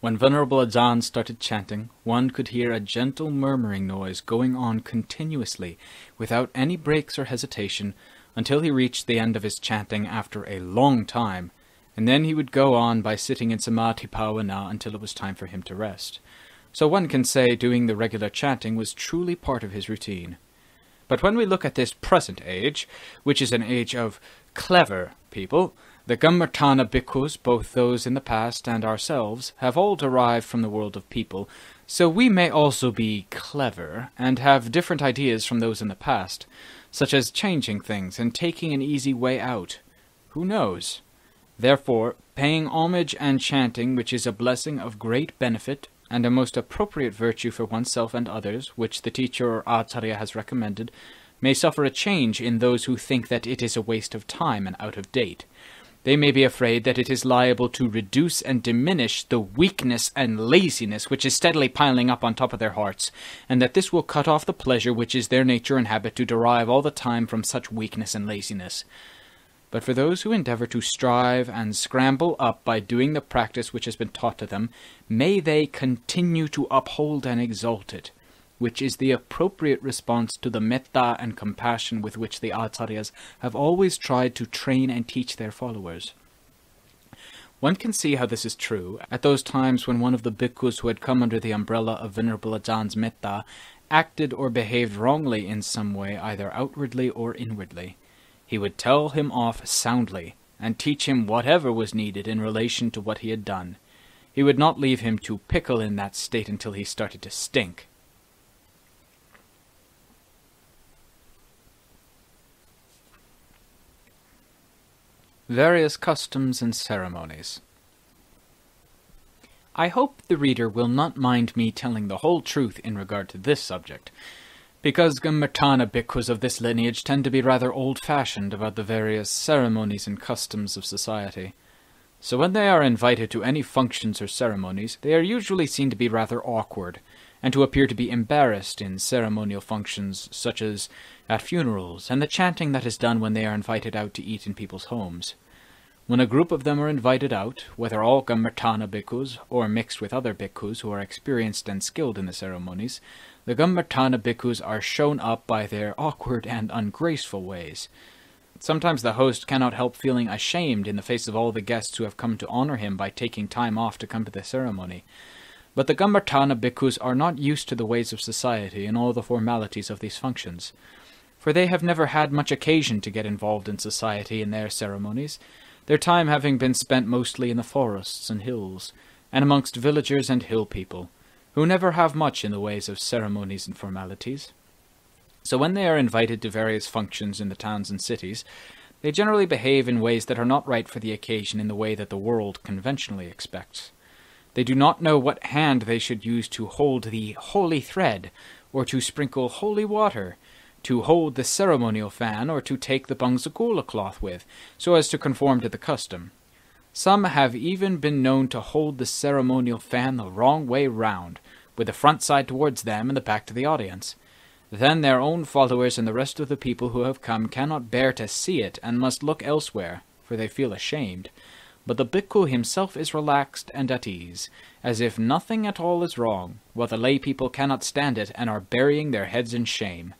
When Venerable Ajahn started chanting, one could hear a gentle murmuring noise going on continuously, without any breaks or hesitation, until he reached the end of his chanting after a long time, and then he would go on by sitting in samadhi bhavana until it was time for him to rest. So one can say doing the regular chanting was truly part of his routine. But when we look at this present age, which is an age of clever people, the Kammaṭṭhāna bhikkhus, both those in the past and ourselves, have all derived from the world of people, so we may also be clever and have different ideas from those in the past, such as changing things and taking an easy way out. Who knows? Therefore, paying homage and chanting, which is a blessing of great benefit and a most appropriate virtue for oneself and others, which the teacher or Ācariya has recommended, may suffer a change in those who think that it is a waste of time and out of date. They may be afraid that it is liable to reduce and diminish the weakness and laziness which is steadily piling up on top of their hearts, and that this will cut off the pleasure which is their nature and habit to derive all the time from such weakness and laziness. But for those who endeavor to strive and scramble up by doing the practice which has been taught to them, may they continue to uphold and exalt it, which is the appropriate response to the metta and compassion with which the Ācariyas have always tried to train and teach their followers. One can see how this is true at those times when one of the bhikkhus who had come under the umbrella of Venerable Adan's metta acted or behaved wrongly in some way, either outwardly or inwardly, he would tell him off soundly and teach him whatever was needed in relation to what he had done. He would not leave him to pickle in that state until he started to stink. Various customs and ceremonies. I hope the reader will not mind me telling the whole truth in regard to this subject, because Kammaṭṭhāna bhikkhus of this lineage tend to be rather old-fashioned about the various ceremonies and customs of society. So when they are invited to any functions or ceremonies, they are usually seen to be rather awkward, and to appear to be embarrassed in ceremonial functions such as at funerals, and the chanting that is done when they are invited out to eat in people's homes. When a group of them are invited out, whether all Kammaṭṭhāna bhikkhus or mixed with other bhikkhus who are experienced and skilled in the ceremonies, the Kammaṭṭhāna bhikkhus are shown up by their awkward and ungraceful ways. Sometimes the host cannot help feeling ashamed in the face of all the guests who have come to honor him by taking time off to come to the ceremony. But the Kammaṭṭhāna bhikkhus are not used to the ways of society and all the formalities of these functions, for they have never had much occasion to get involved in society in their ceremonies, their time having been spent mostly in the forests and hills, and amongst villagers and hill people, who never have much in the ways of ceremonies and formalities. So when they are invited to various functions in the towns and cities, they generally behave in ways that are not right for the occasion in the way that the world conventionally expects. They do not know what hand they should use to hold the holy thread, or to sprinkle holy water, to hold the ceremonial fan, or to take the bhangsakula cloth with, so as to conform to the custom. Some have even been known to hold the ceremonial fan the wrong way round, with the front side towards them and the back to the audience. Then their own followers and the rest of the people who have come cannot bear to see it and must look elsewhere, for they feel ashamed. But the bhikkhu himself is relaxed and at ease, as if nothing at all is wrong, while the lay people cannot stand it and are burying their heads in shame.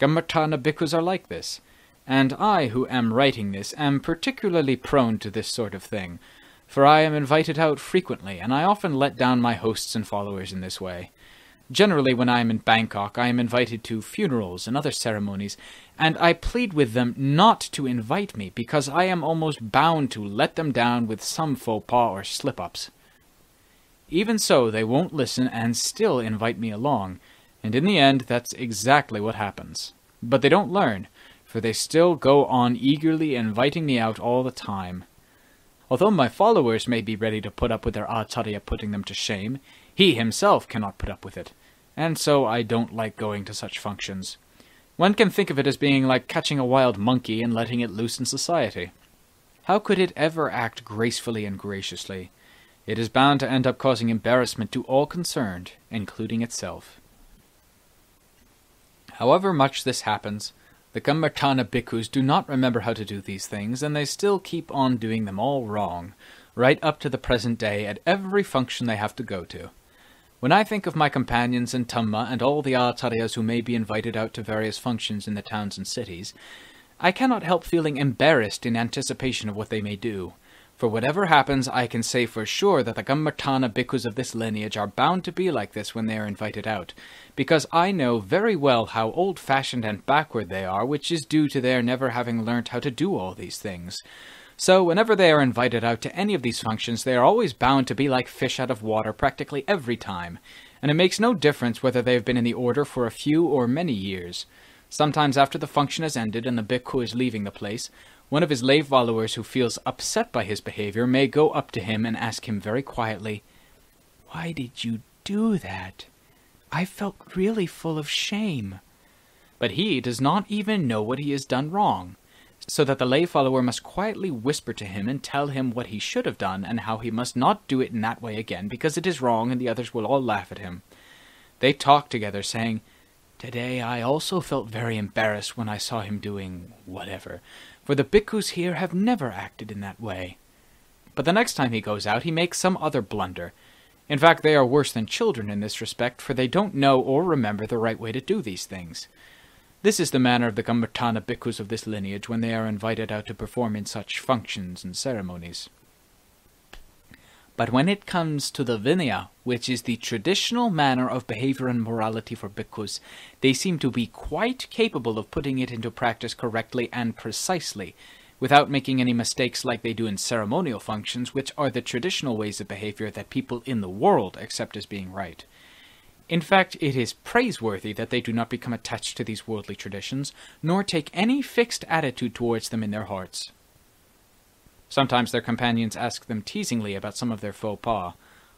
Kammaṭṭhāna bhikkhus are like this, and I, who am writing this, am particularly prone to this sort of thing, for I am invited out frequently, and I often let down my hosts and followers in this way. Generally, when I am in Bangkok, I am invited to funerals and other ceremonies, and I plead with them not to invite me, because I am almost bound to let them down with some faux pas or slip-ups. Even so, they won't listen and still invite me along, and in the end, that's exactly what happens. But they don't learn, for they still go on eagerly inviting me out all the time. Although my followers may be ready to put up with their Ācariya putting them to shame, he himself cannot put up with it, and so I don't like going to such functions. One can think of it as being like catching a wild monkey and letting it loose in society. How could it ever act gracefully and graciously? It is bound to end up causing embarrassment to all concerned, including itself. However much this happens, the Kammaṭṭhāna bhikkhus do not remember how to do these things, and they still keep on doing them all wrong, right up to the present day at every function they have to go to. When I think of my companions in Dhamma and all the Ācariyas who may be invited out to various functions in the towns and cities, I cannot help feeling embarrassed in anticipation of what they may do. For whatever happens, I can say for sure that the Kammaṭṭhāna bhikkhus of this lineage are bound to be like this when they are invited out, because I know very well how old-fashioned and backward they are, which is due to their never having learnt how to do all these things. So whenever they are invited out to any of these functions, they are always bound to be like fish out of water practically every time, and it makes no difference whether they have been in the order for a few or many years. Sometimes after the function has ended and the bhikkhu is leaving the place, one of his lay followers who feels upset by his behavior may go up to him and ask him very quietly, "Why did you do that? I felt really full of shame." But he does not even know what he has done wrong, so that the lay follower must quietly whisper to him and tell him what he should have done and how he must not do it in that way again, because it is wrong and the others will all laugh at him. They talk together, saying, "Today I also felt very embarrassed when I saw him doing whatever, for the bhikkhus here have never acted in that way." But the next time he goes out, he makes some other blunder. In fact, they are worse than children in this respect, for they don't know or remember the right way to do these things. This is the manner of the Kammaṭṭhāna bhikkhus of this lineage when they are invited out to perform in such functions and ceremonies. But when it comes to the Vinaya, which is the traditional manner of behavior and morality for bhikkhus, they seem to be quite capable of putting it into practice correctly and precisely, without making any mistakes like they do in ceremonial functions, which are the traditional ways of behavior that people in the world accept as being right. In fact, it is praiseworthy that they do not become attached to these worldly traditions, nor take any fixed attitude towards them in their hearts. Sometimes their companions ask them teasingly about some of their faux pas,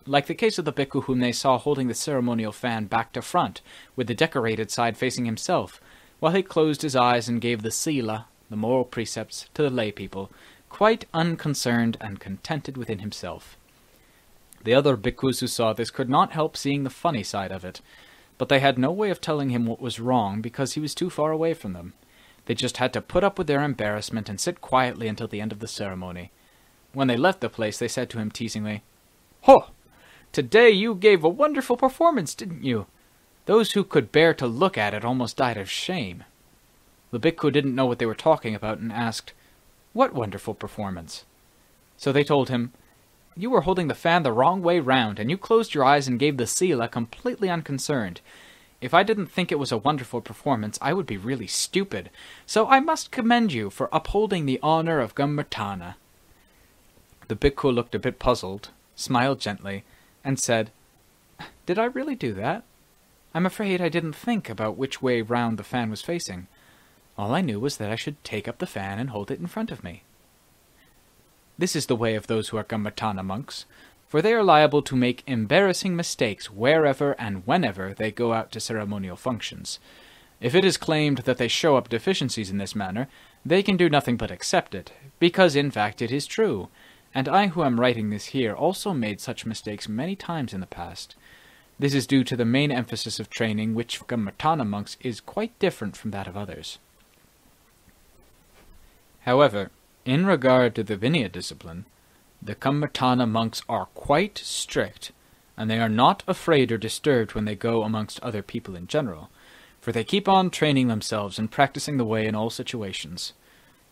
like the case of the bhikkhu whom they saw holding the ceremonial fan back to front, with the decorated side facing himself, while he closed his eyes and gave the sila, the moral precepts, to the lay people, quite unconcerned and contented within himself. The other bhikkhus who saw this could not help seeing the funny side of it, but they had no way of telling him what was wrong because he was too far away from them. They just had to put up with their embarrassment and sit quietly until the end of the ceremony. When they left the place, they said to him teasingly, "Ho! Today you gave a wonderful performance, didn't you?" Those who could bear to look at it almost died of shame. The bhikkhu didn't know what they were talking about and asked, "What wonderful performance?" So they told him, "You were holding the fan the wrong way round, and you closed your eyes and gave the sila completely unconcerned. If I didn't think it was a wonderful performance, I would be really stupid, so I must commend you for upholding the honor of Kammaṭṭhāna." The bhikkhu looked a bit puzzled, smiled gently, and said, "Did I really do that? I'm afraid I didn't think about which way round the fan was facing. All I knew was that I should take up the fan and hold it in front of me." This is the way of those who are Kammaṭṭhāna monks, for they are liable to make embarrassing mistakes wherever and whenever they go out to ceremonial functions. If it is claimed that they show up deficiencies in this manner, they can do nothing but accept it, because in fact it is true, and I who am writing this here also made such mistakes many times in the past. This is due to the main emphasis of training, which for Kammaṭṭhāna monks is quite different from that of others. However, in regard to the Vinaya discipline, the Kammaṭṭhāna monks are quite strict, and they are not afraid or disturbed when they go amongst other people in general, for they keep on training themselves and practicing the way in all situations.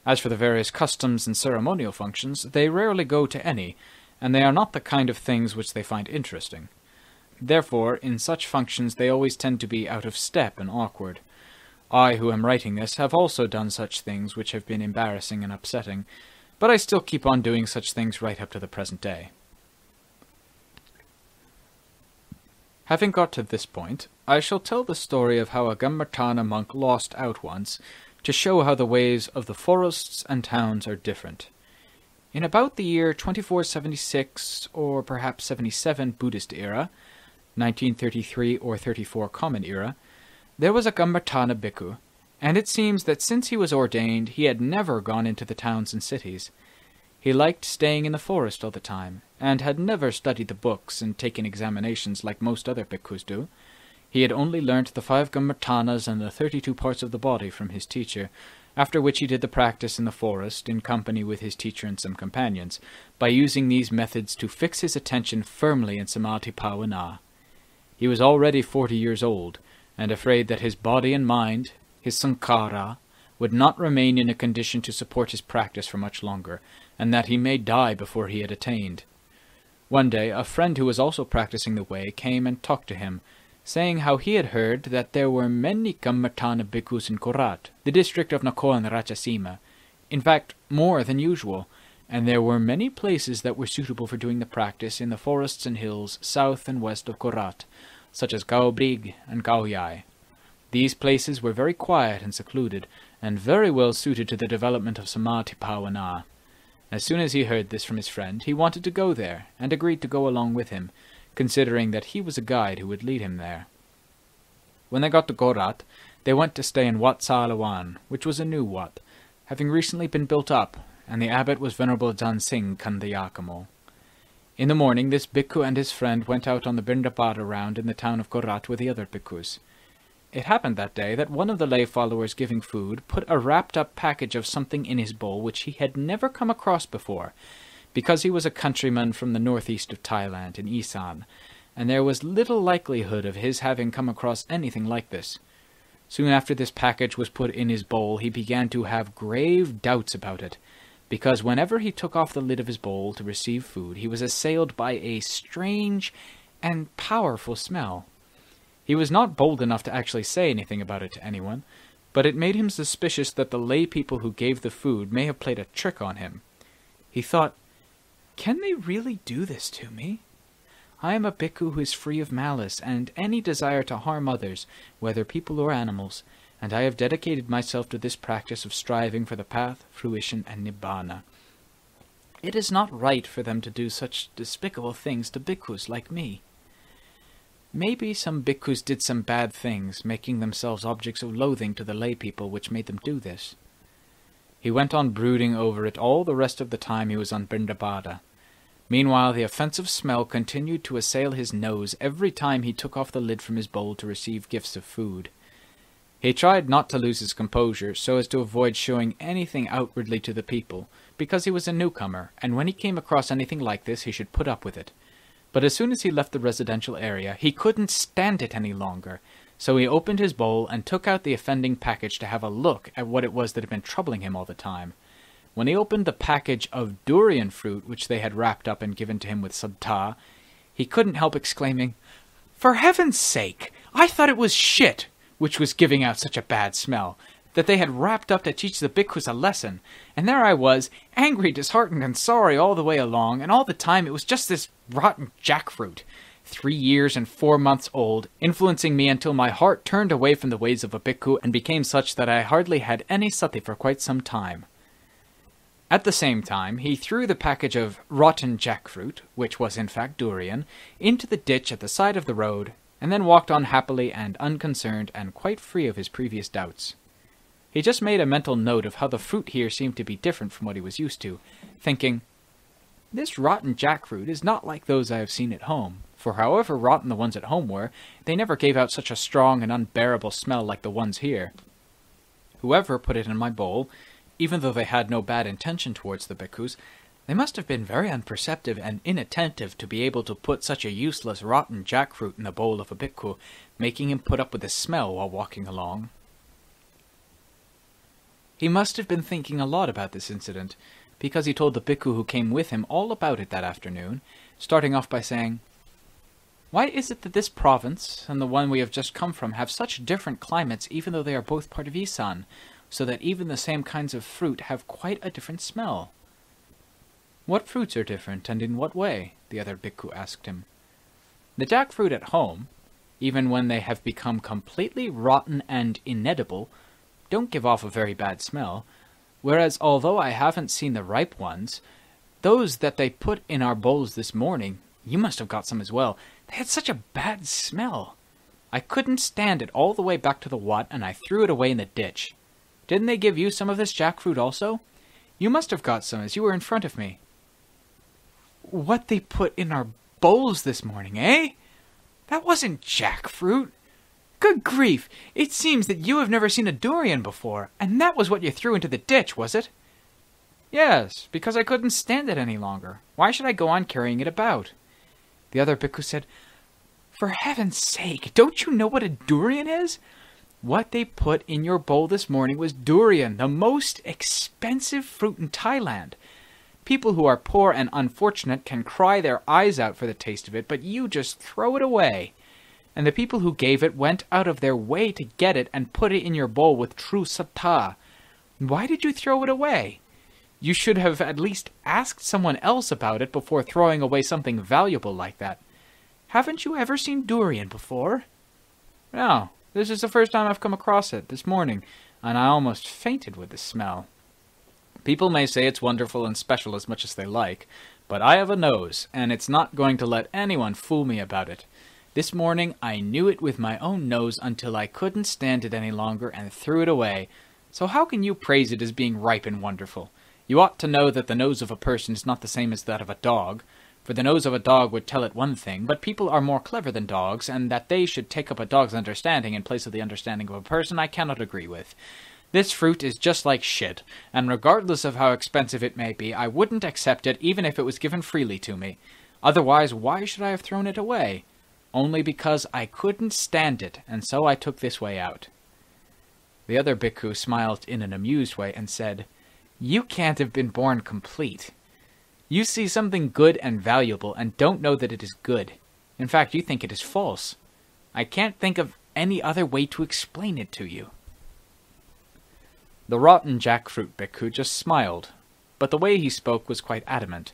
As for the various customs and ceremonial functions, they rarely go to any, and they are not the kind of things which they find interesting. Therefore, in such functions they always tend to be out of step and awkward. I, who am writing this, have also done such things which have been embarrassing and upsetting, but I still keep on doing such things right up to the present day. Having got to this point, I shall tell the story of how a Kammaṭṭhāna monk lost out once, to show how the ways of the forests and towns are different. In about the year 2476 or perhaps 77 Buddhist era, 1933 or 34 Common era, there was a Kammaṭṭhāna bhikkhu, and it seems that since he was ordained, he had never gone into the towns and cities. He liked staying in the forest all the time, and had never studied the books and taken examinations like most other bhikkhus do. He had only learnt the 5 Kammaṭṭhānas and the 32 parts of the body from his teacher, after which he did the practice in the forest in company with his teacher and some companions, by using these methods to fix his attention firmly in samadhi bhavana. He was already 40 years old, and afraid that his body and mind, his sankhara, would not remain in a condition to support his practice for much longer, and that he may die before he had attained. One day a friend who was also practicing the way came and talked to him, saying how he had heard that there were many Kammaṭṭhāna bhikkhus in Korat, the district of Nakhon Ratchasima, in fact more than usual, and there were many places that were suitable for doing the practice in the forests and hills south and west of Korat, such as Khao Phrik and Khao Yai. These places were very quiet and secluded, and very well suited to the development of samadhi bhavana. As soon as he heard this from his friend, he wanted to go there, and agreed to go along with him, considering that he was a guide who would lead him there. When they got to Korat, they went to stay in Wat Salawan, which was a new wat, having recently been built up, and the abbot was Venerable Dun Siṅghakandiyakāmo. In the morning, this bhikkhu and his friend went out on the Brindapada round in the town of Korat with the other bhikkhus. It happened that day that one of the lay followers giving food put a wrapped-up package of something in his bowl which he had never come across before, because he was a countryman from the northeast of Thailand in Isan, and there was little likelihood of his having come across anything like this. Soon after this package was put in his bowl, he began to have grave doubts about it, because whenever he took off the lid of his bowl to receive food, he was assailed by a strange and powerful smell. He was not bold enough to actually say anything about it to anyone, but it made him suspicious that the lay people who gave the food may have played a trick on him. He thought, "Can they really do this to me? I am a bhikkhu who is free of malice and any desire to harm others, whether people or animals, and I have dedicated myself to this practice of striving for the path, fruition, and nibbana. It is not right for them to do such despicable things to bhikkhus like me. Maybe some bhikkhus did some bad things, making themselves objects of loathing to the lay people, which made them do this." He went on brooding over it all the rest of the time he was on Brindabada. Meanwhile, the offensive smell continued to assail his nose every time he took off the lid from his bowl to receive gifts of food. He tried not to lose his composure, so as to avoid showing anything outwardly to the people, because he was a newcomer, and when he came across anything like this, he should put up with it. But as soon as he left the residential area, he couldn't stand it any longer, so he opened his bowl and took out the offending package to have a look at what it was that had been troubling him all the time. When he opened the package of durian fruit, which they had wrapped up and given to him with saddha, he couldn't help exclaiming, "For heaven's sake! I thought it was shit, which was giving out such a bad smell, that they had wrapped up to teach the bhikkhus a lesson, and there I was, angry, disheartened, and sorry all the way along, and all the time it was just this rotten jackfruit, 3 years and 4 months old, influencing me until my heart turned away from the ways of a bhikkhu and became such that I hardly had any sati for quite some time." At the same time, he threw the package of rotten jackfruit, which was in fact durian, into the ditch at the side of the road, and then walked on happily and unconcerned and quite free of his previous doubts. He just made a mental note of how the fruit here seemed to be different from what he was used to, thinking, "This rotten jackfruit is not like those I have seen at home, for however rotten the ones at home were, they never gave out such a strong and unbearable smell like the ones here. Whoever put it in my bowl, even though they had no bad intention towards the bhikkhus, they must have been very unperceptive and inattentive to be able to put such a useless rotten jackfruit in the bowl of a bhikkhu, making him put up with the smell while walking along." He must have been thinking a lot about this incident, because he told the bhikkhu who came with him all about it that afternoon, starting off by saying, "Why is it that this province and the one we have just come from have such different climates, even though they are both part of Isan, so that even the same kinds of fruit have quite a different smell?" "What fruits are different, and in what way?" the other bhikkhu asked him. "The jackfruit at home, even when they have become completely rotten and inedible, don't give off a very bad smell, whereas although I haven't seen the ripe ones, those that they put in our bowls this morning, you must have got some as well, they had such a bad smell. I couldn't stand it all the way back to the Wat, and I threw it away in the ditch. Didn't they give you some of this jackfruit also? You must have got some as you were in front of me." "What they put in our bowls this morning, eh? That wasn't jackfruit. Good grief! It seems that you have never seen a durian before, and that was what you threw into the ditch, was it?" "Yes, because I couldn't stand it any longer. Why should I go on carrying it about?" The other bhikkhu said, "For heaven's sake, don't you know what a durian is? What they put in your bowl this morning was durian, the most expensive fruit in Thailand. People who are poor and unfortunate can cry their eyes out for the taste of it, but you just throw it away. And the people who gave it went out of their way to get it and put it in your bowl with true sattā. Why did you throw it away? You should have at least asked someone else about it before throwing away something valuable like that. Haven't you ever seen durian before?" "No, this is the first time I've come across it this morning, and I almost fainted with the smell. People may say it's wonderful and special as much as they like, but I have a nose, and it's not going to let anyone fool me about it. This morning I knew it with my own nose until I couldn't stand it any longer and threw it away, so how can you praise it as being ripe and wonderful? You ought to know that the nose of a person is not the same as that of a dog, for the nose of a dog would tell it one thing, but people are more clever than dogs, and that they should take up a dog's understanding in place of the understanding of a person I cannot agree with. This fruit is just like shit, and regardless of how expensive it may be, I wouldn't accept it even if it was given freely to me. Otherwise, why should I have thrown it away? Only because I couldn't stand it, and so I took this way out." The other bhikkhu smiled in an amused way and said, you can't have been born complete. You see something good and valuable and don't know that it is good. In fact, you think it is false. I can't think of any other way to explain it to you." The rotten jackfruit bhikkhu just smiled, but the way he spoke was quite adamant,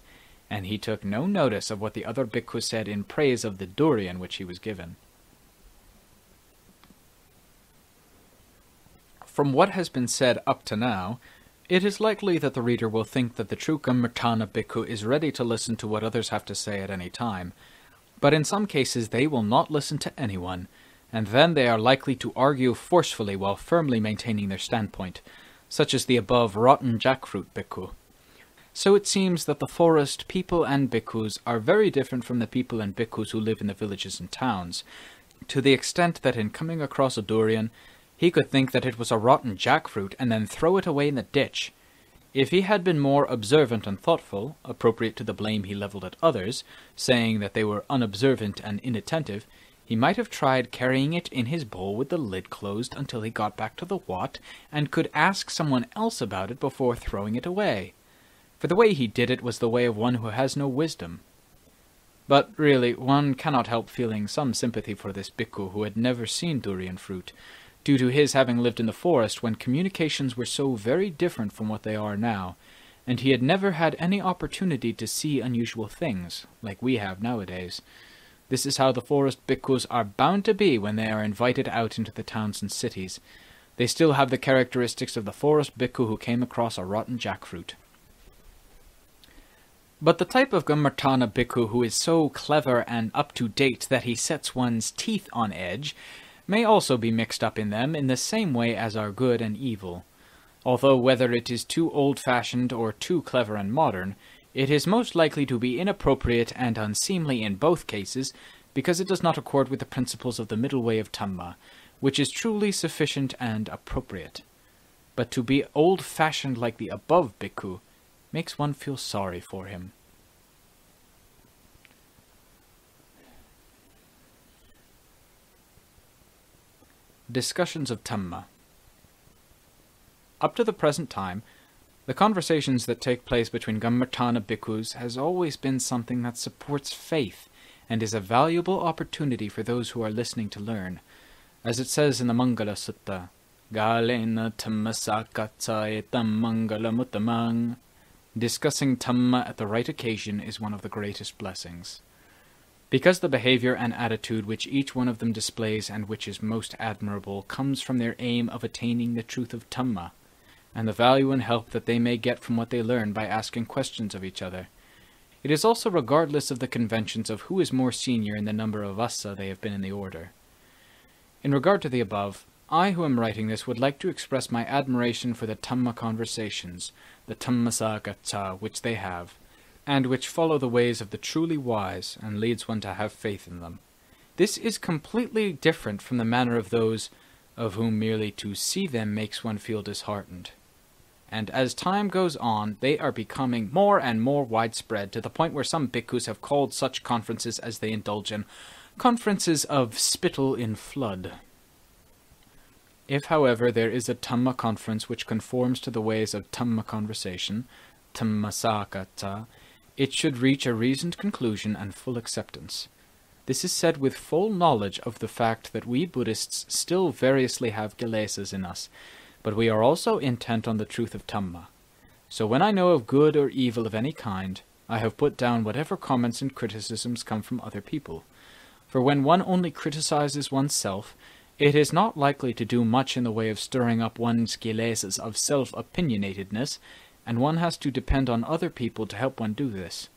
and he took no notice of what the other bhikkhu said in praise of the durian which he was given. From what has been said up to now, it is likely that the reader will think that the true Kammaṭṭhāna bhikkhu is ready to listen to what others have to say at any time, but in some cases they will not listen to anyone, and then they are likely to argue forcefully while firmly maintaining their standpoint, such as the above rotten jackfruit bhikkhu. So it seems that the forest people and bhikkhus are very different from the people and bhikkhus who live in the villages and towns, to the extent that in coming across a durian, he could think that it was a rotten jackfruit and then throw it away in the ditch. If he had been more observant and thoughtful, appropriate to the blame he leveled at others, saying that they were unobservant and inattentive, he might have tried carrying it in his bowl with the lid closed until he got back to the Wat and could ask someone else about it before throwing it away. For the way he did it was the way of one who has no wisdom. But really, one cannot help feeling some sympathy for this bhikkhu who had never seen durian fruit, due to his having lived in the forest when communications were so very different from what they are now, and he had never had any opportunity to see unusual things, like we have nowadays. This is how the forest bhikkhus are bound to be when they are invited out into the towns and cities. They still have the characteristics of the forest bhikkhu who came across a rotten jackfruit. But the type of Kammaṭṭhāna bhikkhu who is so clever and up-to-date that he sets one's teeth on edge may also be mixed up in them in the same way as are good and evil, although whether it is too old-fashioned or too clever and modern, it is most likely to be inappropriate and unseemly in both cases, because it does not accord with the principles of the middle way of Dhamma, which is truly sufficient and appropriate. But to be old-fashioned like the above bhikkhu makes one feel sorry for him. Discussions of Dhamma. Up to the present time, the conversations that take place between Kammaṭṭhāna bhikkhus has always been something that supports faith and is a valuable opportunity for those who are listening to learn. As it says in the Mangala Sutta, Galena Dhammasakatsaya Mangala Muttamang. Discussing Dhamma at the right occasion is one of the greatest blessings. Because the behavior and attitude which each one of them displays and which is most admirable comes from their aim of attaining the truth of Dhamma, and the value and help that they may get from what they learn by asking questions of each other. It is also regardless of the conventions of who is more senior in the number of vassa they have been in the order. In regard to the above, I who am writing this would like to express my admiration for the Dhamma conversations, the Dhammasākacchā which they have, and which follow the ways of the truly wise and leads one to have faith in them. This is completely different from the manner of those of whom merely to see them makes one feel disheartened. And as time goes on, they are becoming more and more widespread to the point where some bhikkhus have called such conferences as they indulge in, conferences of spittle in flood. If, however, there is a Dhamma conference which conforms to the ways of Dhamma conversation, Dhammasākacchā, it should reach a reasoned conclusion and full acceptance. This is said with full knowledge of the fact that we Buddhists still variously have kilesas in us, but we are also intent on the truth of Dhamma. So when I know of good or evil of any kind, I have put down whatever comments and criticisms come from other people. For when one only criticizes oneself, it is not likely to do much in the way of stirring up one's kilesas of self-opinionatedness, and one has to depend on other people to help one do this.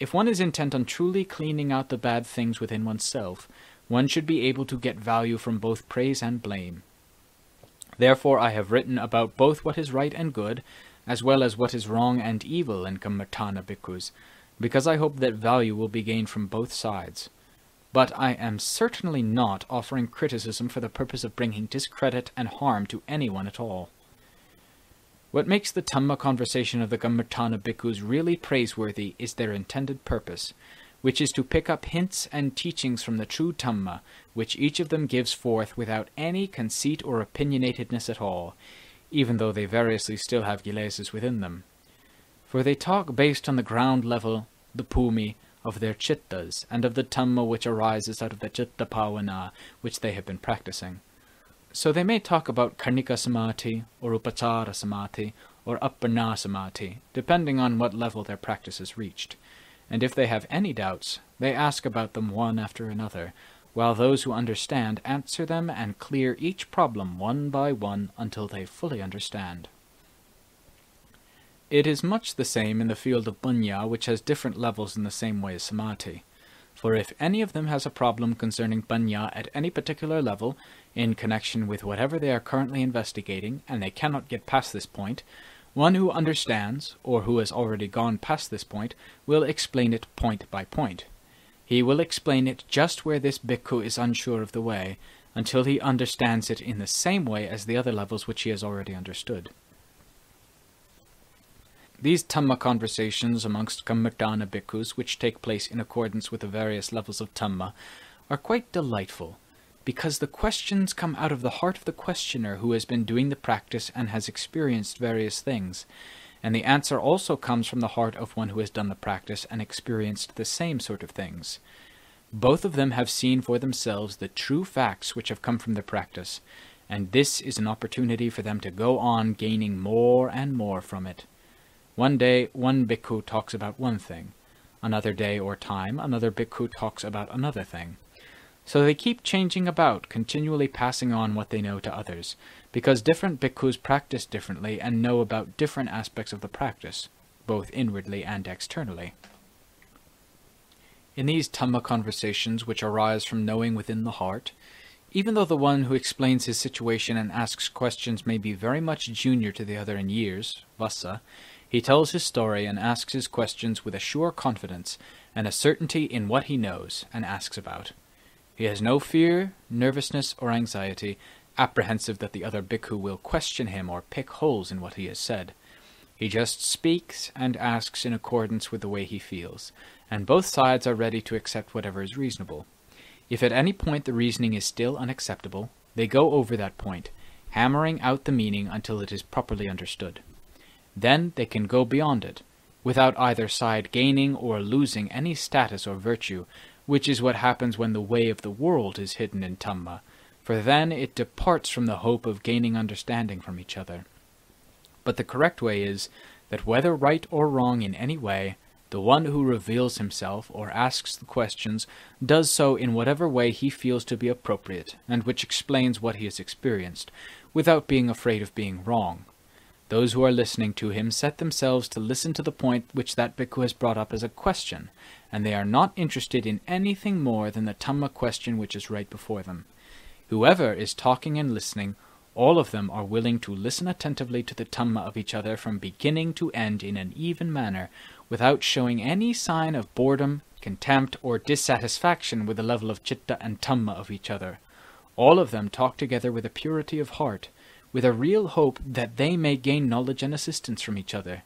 If one is intent on truly cleaning out the bad things within oneself, one should be able to get value from both praise and blame. Therefore I have written about both what is right and good, as well as what is wrong and evil in Kammaṭṭhāna bhikkhus, because I hope that value will be gained from both sides. But I am certainly not offering criticism for the purpose of bringing discredit and harm to anyone at all. What makes the Dhamma conversation of the Kammaṭṭhāna bhikkhus really praiseworthy is their intended purpose, which is to pick up hints and teachings from the true Dhamma, which each of them gives forth without any conceit or opinionatedness at all, even though they variously still have kilesas within them. For they talk based on the ground level, the Bhumi, of their cittas, and of the Dhamma which arises out of the citta bhavana which they have been practicing. So they may talk about karnika samadhi, or upachara samadhi, or upparna samadhi, depending on what level their practice has reached. And if they have any doubts, they ask about them one after another, while those who understand answer them and clear each problem one by one until they fully understand. It is much the same in the field of punya, which has different levels in the same way as samadhi. For if any of them has a problem concerning punya at any particular level, in connection with whatever they are currently investigating, and they cannot get past this point, one who understands, or who has already gone past this point, will explain it point by point. He will explain it just where this bhikkhu is unsure of the way, until he understands it in the same way as the other levels which he has already understood. These Dhamma conversations amongst Kammaṭṭhāna bhikkhus, which take place in accordance with the various levels of Dhamma, are quite delightful, because the questions come out of the heart of the questioner who has been doing the practice and has experienced various things, and the answer also comes from the heart of one who has done the practice and experienced the same sort of things. Both of them have seen for themselves the true facts which have come from the practice, and this is an opportunity for them to go on gaining more and more from it. One day, one bhikkhu talks about one thing. Another day or time, another bhikkhu talks about another thing. So they keep changing about, continually passing on what they know to others, because different bhikkhus practice differently and know about different aspects of the practice, both inwardly and externally. In these Dhamma conversations which arise from knowing within the heart, even though the one who explains his situation and asks questions may be very much junior to the other in years, vassa, he tells his story and asks his questions with a sure confidence and a certainty in what he knows and asks about. He has no fear, nervousness, or anxiety, apprehensive that the other bhikkhu will question him or pick holes in what he has said. He just speaks and asks in accordance with the way he feels, and both sides are ready to accept whatever is reasonable. If at any point the reasoning is still unacceptable, they go over that point, hammering out the meaning until it is properly understood. Then they can go beyond it, without either side gaining or losing any status or virtue, which is what happens when the way of the world is hidden in Dhamma, for then it departs from the hope of gaining understanding from each other. But the correct way is that whether right or wrong in any way, the one who reveals himself or asks the questions does so in whatever way he feels to be appropriate, and which explains what he has experienced, without being afraid of being wrong. Those who are listening to him set themselves to listen to the point which that bhikkhu has brought up as a question, and they are not interested in anything more than the Dhamma question which is right before them. Whoever is talking and listening, all of them are willing to listen attentively to the Dhamma of each other from beginning to end in an even manner, without showing any sign of boredom, contempt, or dissatisfaction with the level of citta and Dhamma of each other. All of them talk together with a purity of heart, with a real hope that they may gain knowledge and assistance from each other.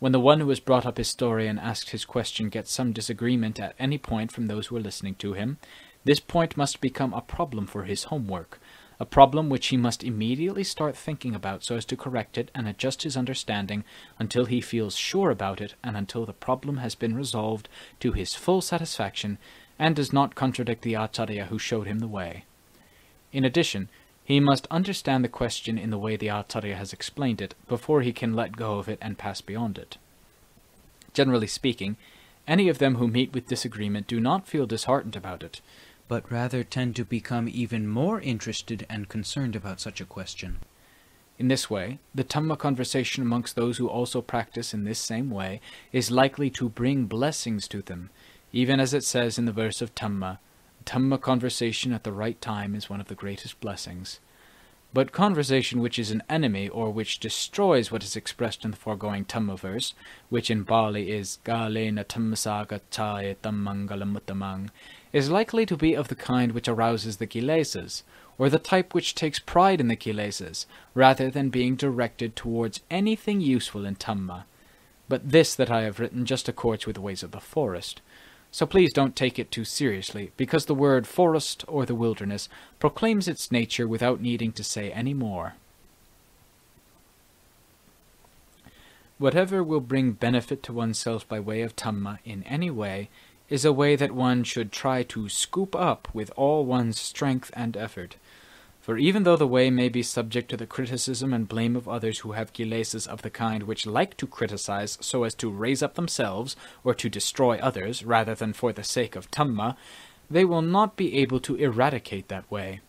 When the one who has brought up his story and asked his question gets some disagreement at any point from those who are listening to him, this point must become a problem for his homework, a problem which he must immediately start thinking about so as to correct it and adjust his understanding until he feels sure about it and until the problem has been resolved to his full satisfaction and does not contradict the Ācariya who showed him the way. In addition, he must understand the question in the way the Ācariya has explained it before he can let go of it and pass beyond it. Generally speaking, any of them who meet with disagreement do not feel disheartened about it, but rather tend to become even more interested and concerned about such a question. In this way, the Dhamma conversation amongst those who also practice in this same way is likely to bring blessings to them, even as it says in the verse of Dhamma, Dhamma conversation at the right time is one of the greatest blessings. But conversation which is an enemy or which destroys what is expressed in the foregoing Dhamma verse, which in Pali is Galena Dhammasā gacchāya Dhammangalam uttamang, is likely to be of the kind which arouses the kilesas, or the type which takes pride in the kilesas, rather than being directed towards anything useful in Dhamma. But this that I have written just accords with the ways of the forest. So please don't take it too seriously, because the word forest or the wilderness proclaims its nature without needing to say any more. Whatever will bring benefit to oneself by way of Dhamma in any way is a way that one should try to scoop up with all one's strength and effort. For even though the way may be subject to the criticism and blame of others who have kilesas of the kind which like to criticize so as to raise up themselves or to destroy others rather than for the sake of Dhamma, they will not be able to eradicate that way.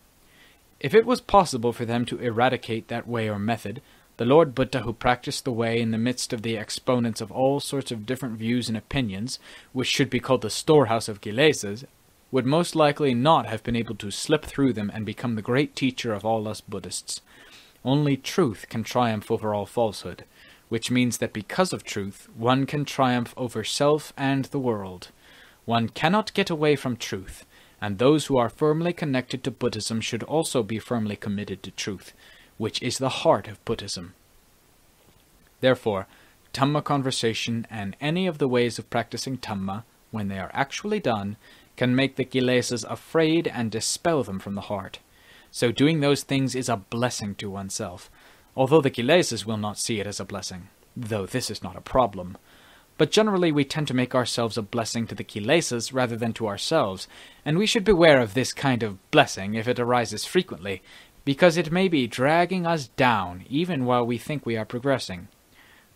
If it was possible for them to eradicate that way or method, the Lord Buddha, who practiced the way in the midst of the exponents of all sorts of different views and opinions, which should be called the storehouse of kilesas, would most likely not have been able to slip through them and become the great teacher of all us Buddhists. Only truth can triumph over all falsehood, which means that because of truth, one can triumph over self and the world. One cannot get away from truth, and those who are firmly connected to Buddhism should also be firmly committed to truth, which is the heart of Buddhism. Therefore, Dhamma conversation and any of the ways of practicing Dhamma, when they are actually done, can make the kilesas afraid and dispel them from the heart. So doing those things is a blessing to oneself, although the kilesas will not see it as a blessing, though this is not a problem. But generally we tend to make ourselves a blessing to the kilesas rather than to ourselves, and we should beware of this kind of blessing if it arises frequently, because it may be dragging us down even while we think we are progressing.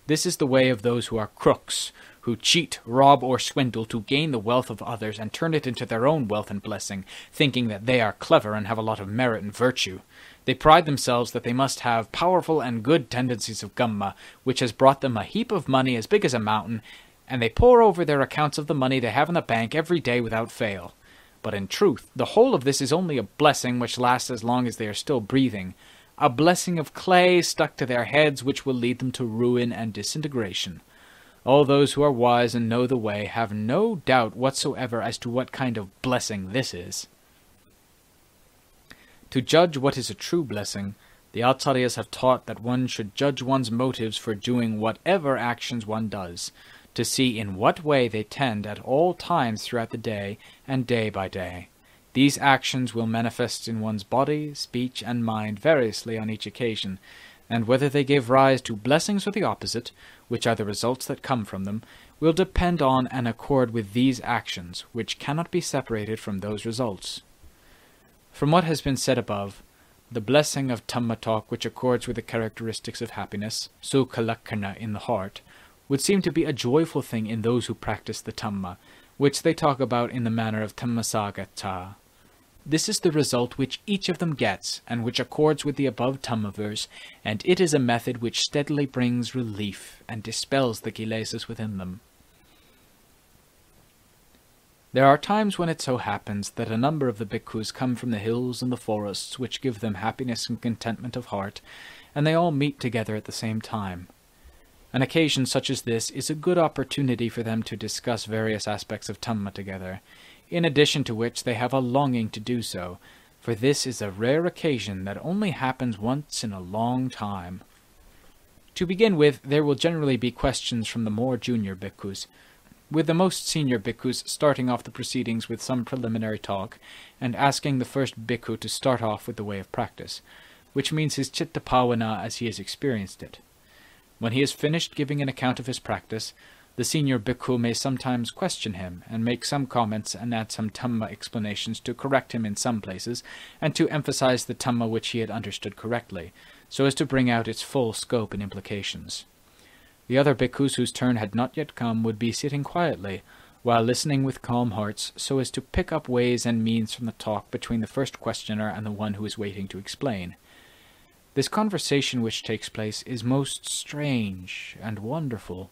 This is the way of those who are crooks, who cheat, rob, or swindle to gain the wealth of others and turn it into their own wealth and blessing, thinking that they are clever and have a lot of merit and virtue. They pride themselves that they must have powerful and good tendencies of Dhamma, which has brought them a heap of money as big as a mountain, and they pore over their accounts of the money they have in the bank every day without fail. But in truth, the whole of this is only a blessing which lasts as long as they are still breathing, a blessing of clay stuck to their heads which will lead them to ruin and disintegration. All those who are wise and know the way have no doubt whatsoever as to what kind of blessing this is. To judge what is a true blessing, the Ācariyas have taught that one should judge one's motives for doing whatever actions one does, to see in what way they tend at all times throughout the day and day by day. These actions will manifest in one's body, speech, and mind variously on each occasion, and whether they give rise to blessings or the opposite, which are the results that come from them, will depend on and accord with these actions, which cannot be separated from those results. From what has been said above, the blessing of Dhamma talk which accords with the characteristics of happiness, sukha lakkhana in the heart, would seem to be a joyful thing in those who practice the Dhamma, which they talk about in the manner of Dhammasāgata. This is the result which each of them gets, and which accords with the above Dhamma verse, and it is a method which steadily brings relief, and dispels the kilesas within them. There are times when it so happens that a number of the bhikkhus come from the hills and the forests which give them happiness and contentment of heart, and they all meet together at the same time. An occasion such as this is a good opportunity for them to discuss various aspects of Dhamma together, in addition to which they have a longing to do so, for this is a rare occasion that only happens once in a long time. To begin with, there will generally be questions from the more junior bhikkhus, with the most senior bhikkhus starting off the proceedings with some preliminary talk, and asking the first bhikkhu to start off with the way of practice, which means his citta bhavana as he has experienced it. When he has finished giving an account of his practice, the senior bhikkhu may sometimes question him, and make some comments and add some Dhamma explanations to correct him in some places, and to emphasize the Dhamma which he had understood correctly, so as to bring out its full scope and implications. The other bhikkhus whose turn had not yet come would be sitting quietly, while listening with calm hearts, so as to pick up ways and means from the talk between the first questioner and the one who is waiting to explain. This conversation which takes place is most strange and wonderful,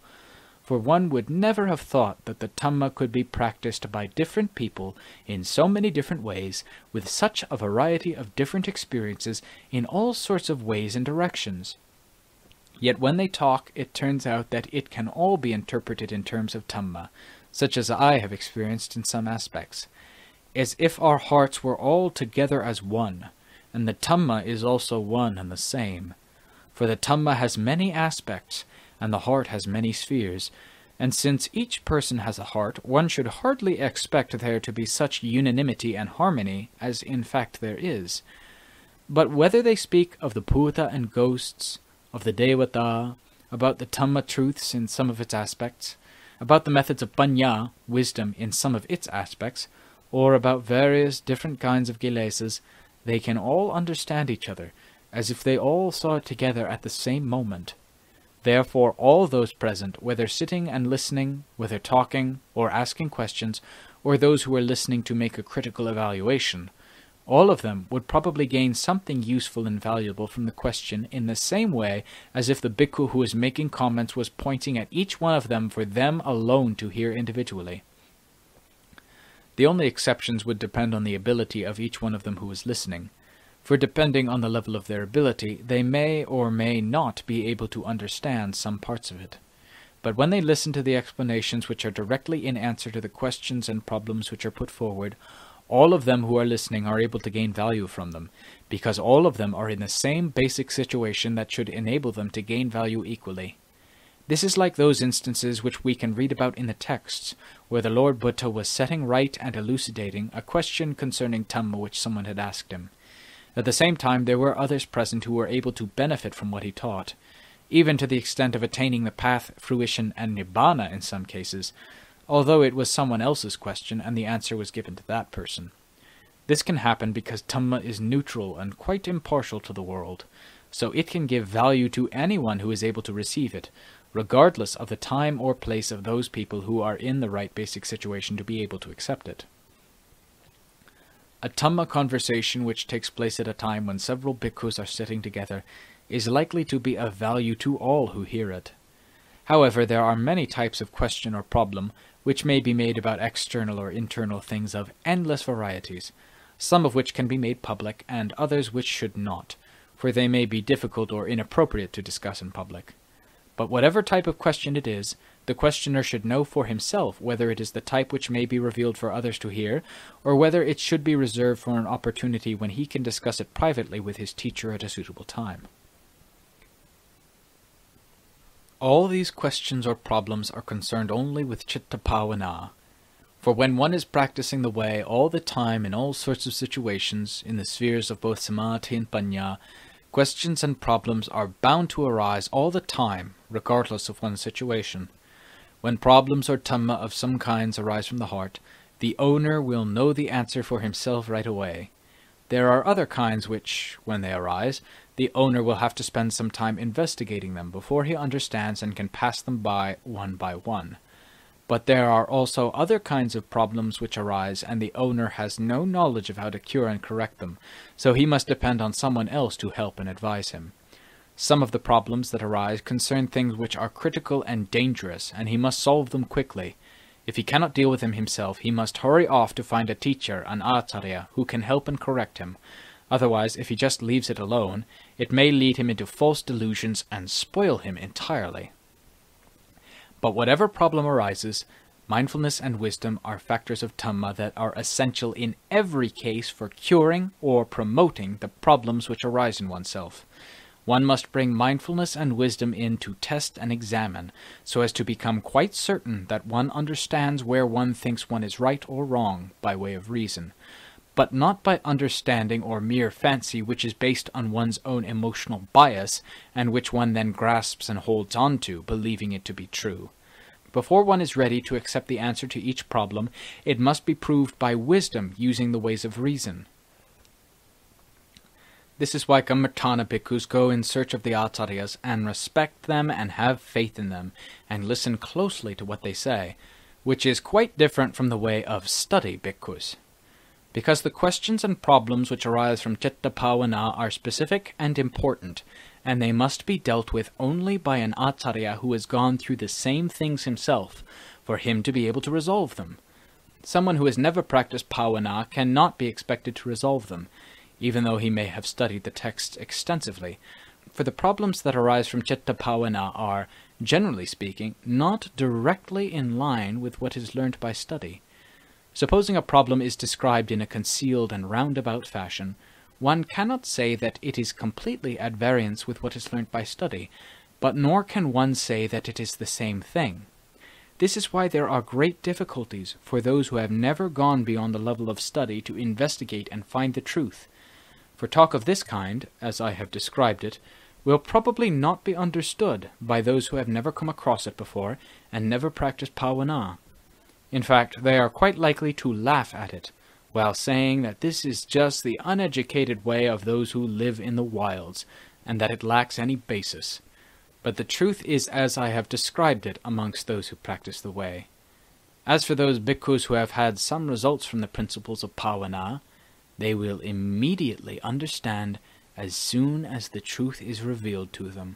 for one would never have thought that the Dhamma could be practiced by different people in so many different ways, with such a variety of different experiences in all sorts of ways and directions. Yet when they talk, it turns out that it can all be interpreted in terms of Dhamma, such as I have experienced in some aspects, as if our hearts were all together as one, and the Dhamma is also one and the same. For the Dhamma has many aspects, and the heart has many spheres, and since each person has a heart, one should hardly expect there to be such unanimity and harmony as in fact there is. But whether they speak of the Bhuta and ghosts, of the Devata, about the Dhamma truths in some of its aspects, about the methods of paññā, wisdom, in some of its aspects, or about various different kinds of kilesas, they can all understand each other, as if they all saw it together at the same moment. Therefore all those present, whether sitting and listening, whether talking or asking questions, or those who were listening to make a critical evaluation, all of them would probably gain something useful and valuable from the question in the same way as if the bhikkhu who was making comments was pointing at each one of them for them alone to hear individually. The only exceptions would depend on the ability of each one of them who was listening, for depending on the level of their ability, they may or may not be able to understand some parts of it. But when they listen to the explanations which are directly in answer to the questions and problems which are put forward, all of them who are listening are able to gain value from them, because all of them are in the same basic situation that should enable them to gain value equally. This is like those instances which we can read about in the texts, where the Lord Buddha was setting right and elucidating a question concerning Dhamma which someone had asked him. At the same time there were others present who were able to benefit from what he taught, even to the extent of attaining the path, fruition, and nibbana in some cases, although it was someone else's question and the answer was given to that person. This can happen because Dhamma is neutral and quite impartial to the world, so it can give value to anyone who is able to receive it, regardless of the time or place of those people who are in the right basic situation to be able to accept it. A Dhamma conversation which takes place at a time when several bhikkhus are sitting together is likely to be of value to all who hear it. However, there are many types of question or problem which may be made about external or internal things of endless varieties, some of which can be made public and others which should not, for they may be difficult or inappropriate to discuss in public. But whatever type of question it is, the questioner should know for himself whether it is the type which may be revealed for others to hear, or whether it should be reserved for an opportunity when he can discuss it privately with his teacher at a suitable time. All these questions or problems are concerned only with citta bhavana. For when one is practicing the way all the time in all sorts of situations, in the spheres of both samadhi and paññā, questions and problems are bound to arise all the time, regardless of one's situation. When problems or dhamma of some kinds arise from the heart, the owner will know the answer for himself right away. There are other kinds which, when they arise, the owner will have to spend some time investigating them before he understands and can pass them by one. But there are also other kinds of problems which arise, and the owner has no knowledge of how to cure and correct them, so he must depend on someone else to help and advise him. Some of the problems that arise concern things which are critical and dangerous, and he must solve them quickly. If he cannot deal with them himself, he must hurry off to find a teacher, an Ācariya, who can help and correct him. Otherwise, if he just leaves it alone, it may lead him into false delusions and spoil him entirely. But whatever problem arises, mindfulness and wisdom are factors of Dhamma that are essential in every case for curing or promoting the problems which arise in oneself. One must bring mindfulness and wisdom in to test and examine, so as to become quite certain that one understands where one thinks one is right or wrong by way of reason, but not by understanding or mere fancy which is based on one's own emotional bias and which one then grasps and holds on to, believing it to be true. Before one is ready to accept the answer to each problem, it must be proved by wisdom using the ways of reason. This is why Kammaṭṭhāna bhikkhus go in search of the Ācariyas and respect them and have faith in them and listen closely to what they say, which is quite different from the way of study bhikkhus. Because the questions and problems which arise from citta bhavana are specific and important, and they must be dealt with only by an Ācariya who has gone through the same things himself, for him to be able to resolve them. Someone who has never practiced bhavana cannot be expected to resolve them, even though he may have studied the texts extensively, for the problems that arise from citta bhavana are, generally speaking, not directly in line with what is learned by study. Supposing a problem is described in a concealed and roundabout fashion, one cannot say that it is completely at variance with what is learnt by study, but nor can one say that it is the same thing. This is why there are great difficulties for those who have never gone beyond the level of study to investigate and find the truth. For talk of this kind, as I have described it, will probably not be understood by those who have never come across it before and never practiced Bhavana. In fact, they are quite likely to laugh at it, while saying that this is just the uneducated way of those who live in the wilds, and that it lacks any basis. But the truth is as I have described it amongst those who practice the way. As for those bhikkhus who have had some results from the principles of Bhavana, they will immediately understand as soon as the truth is revealed to them.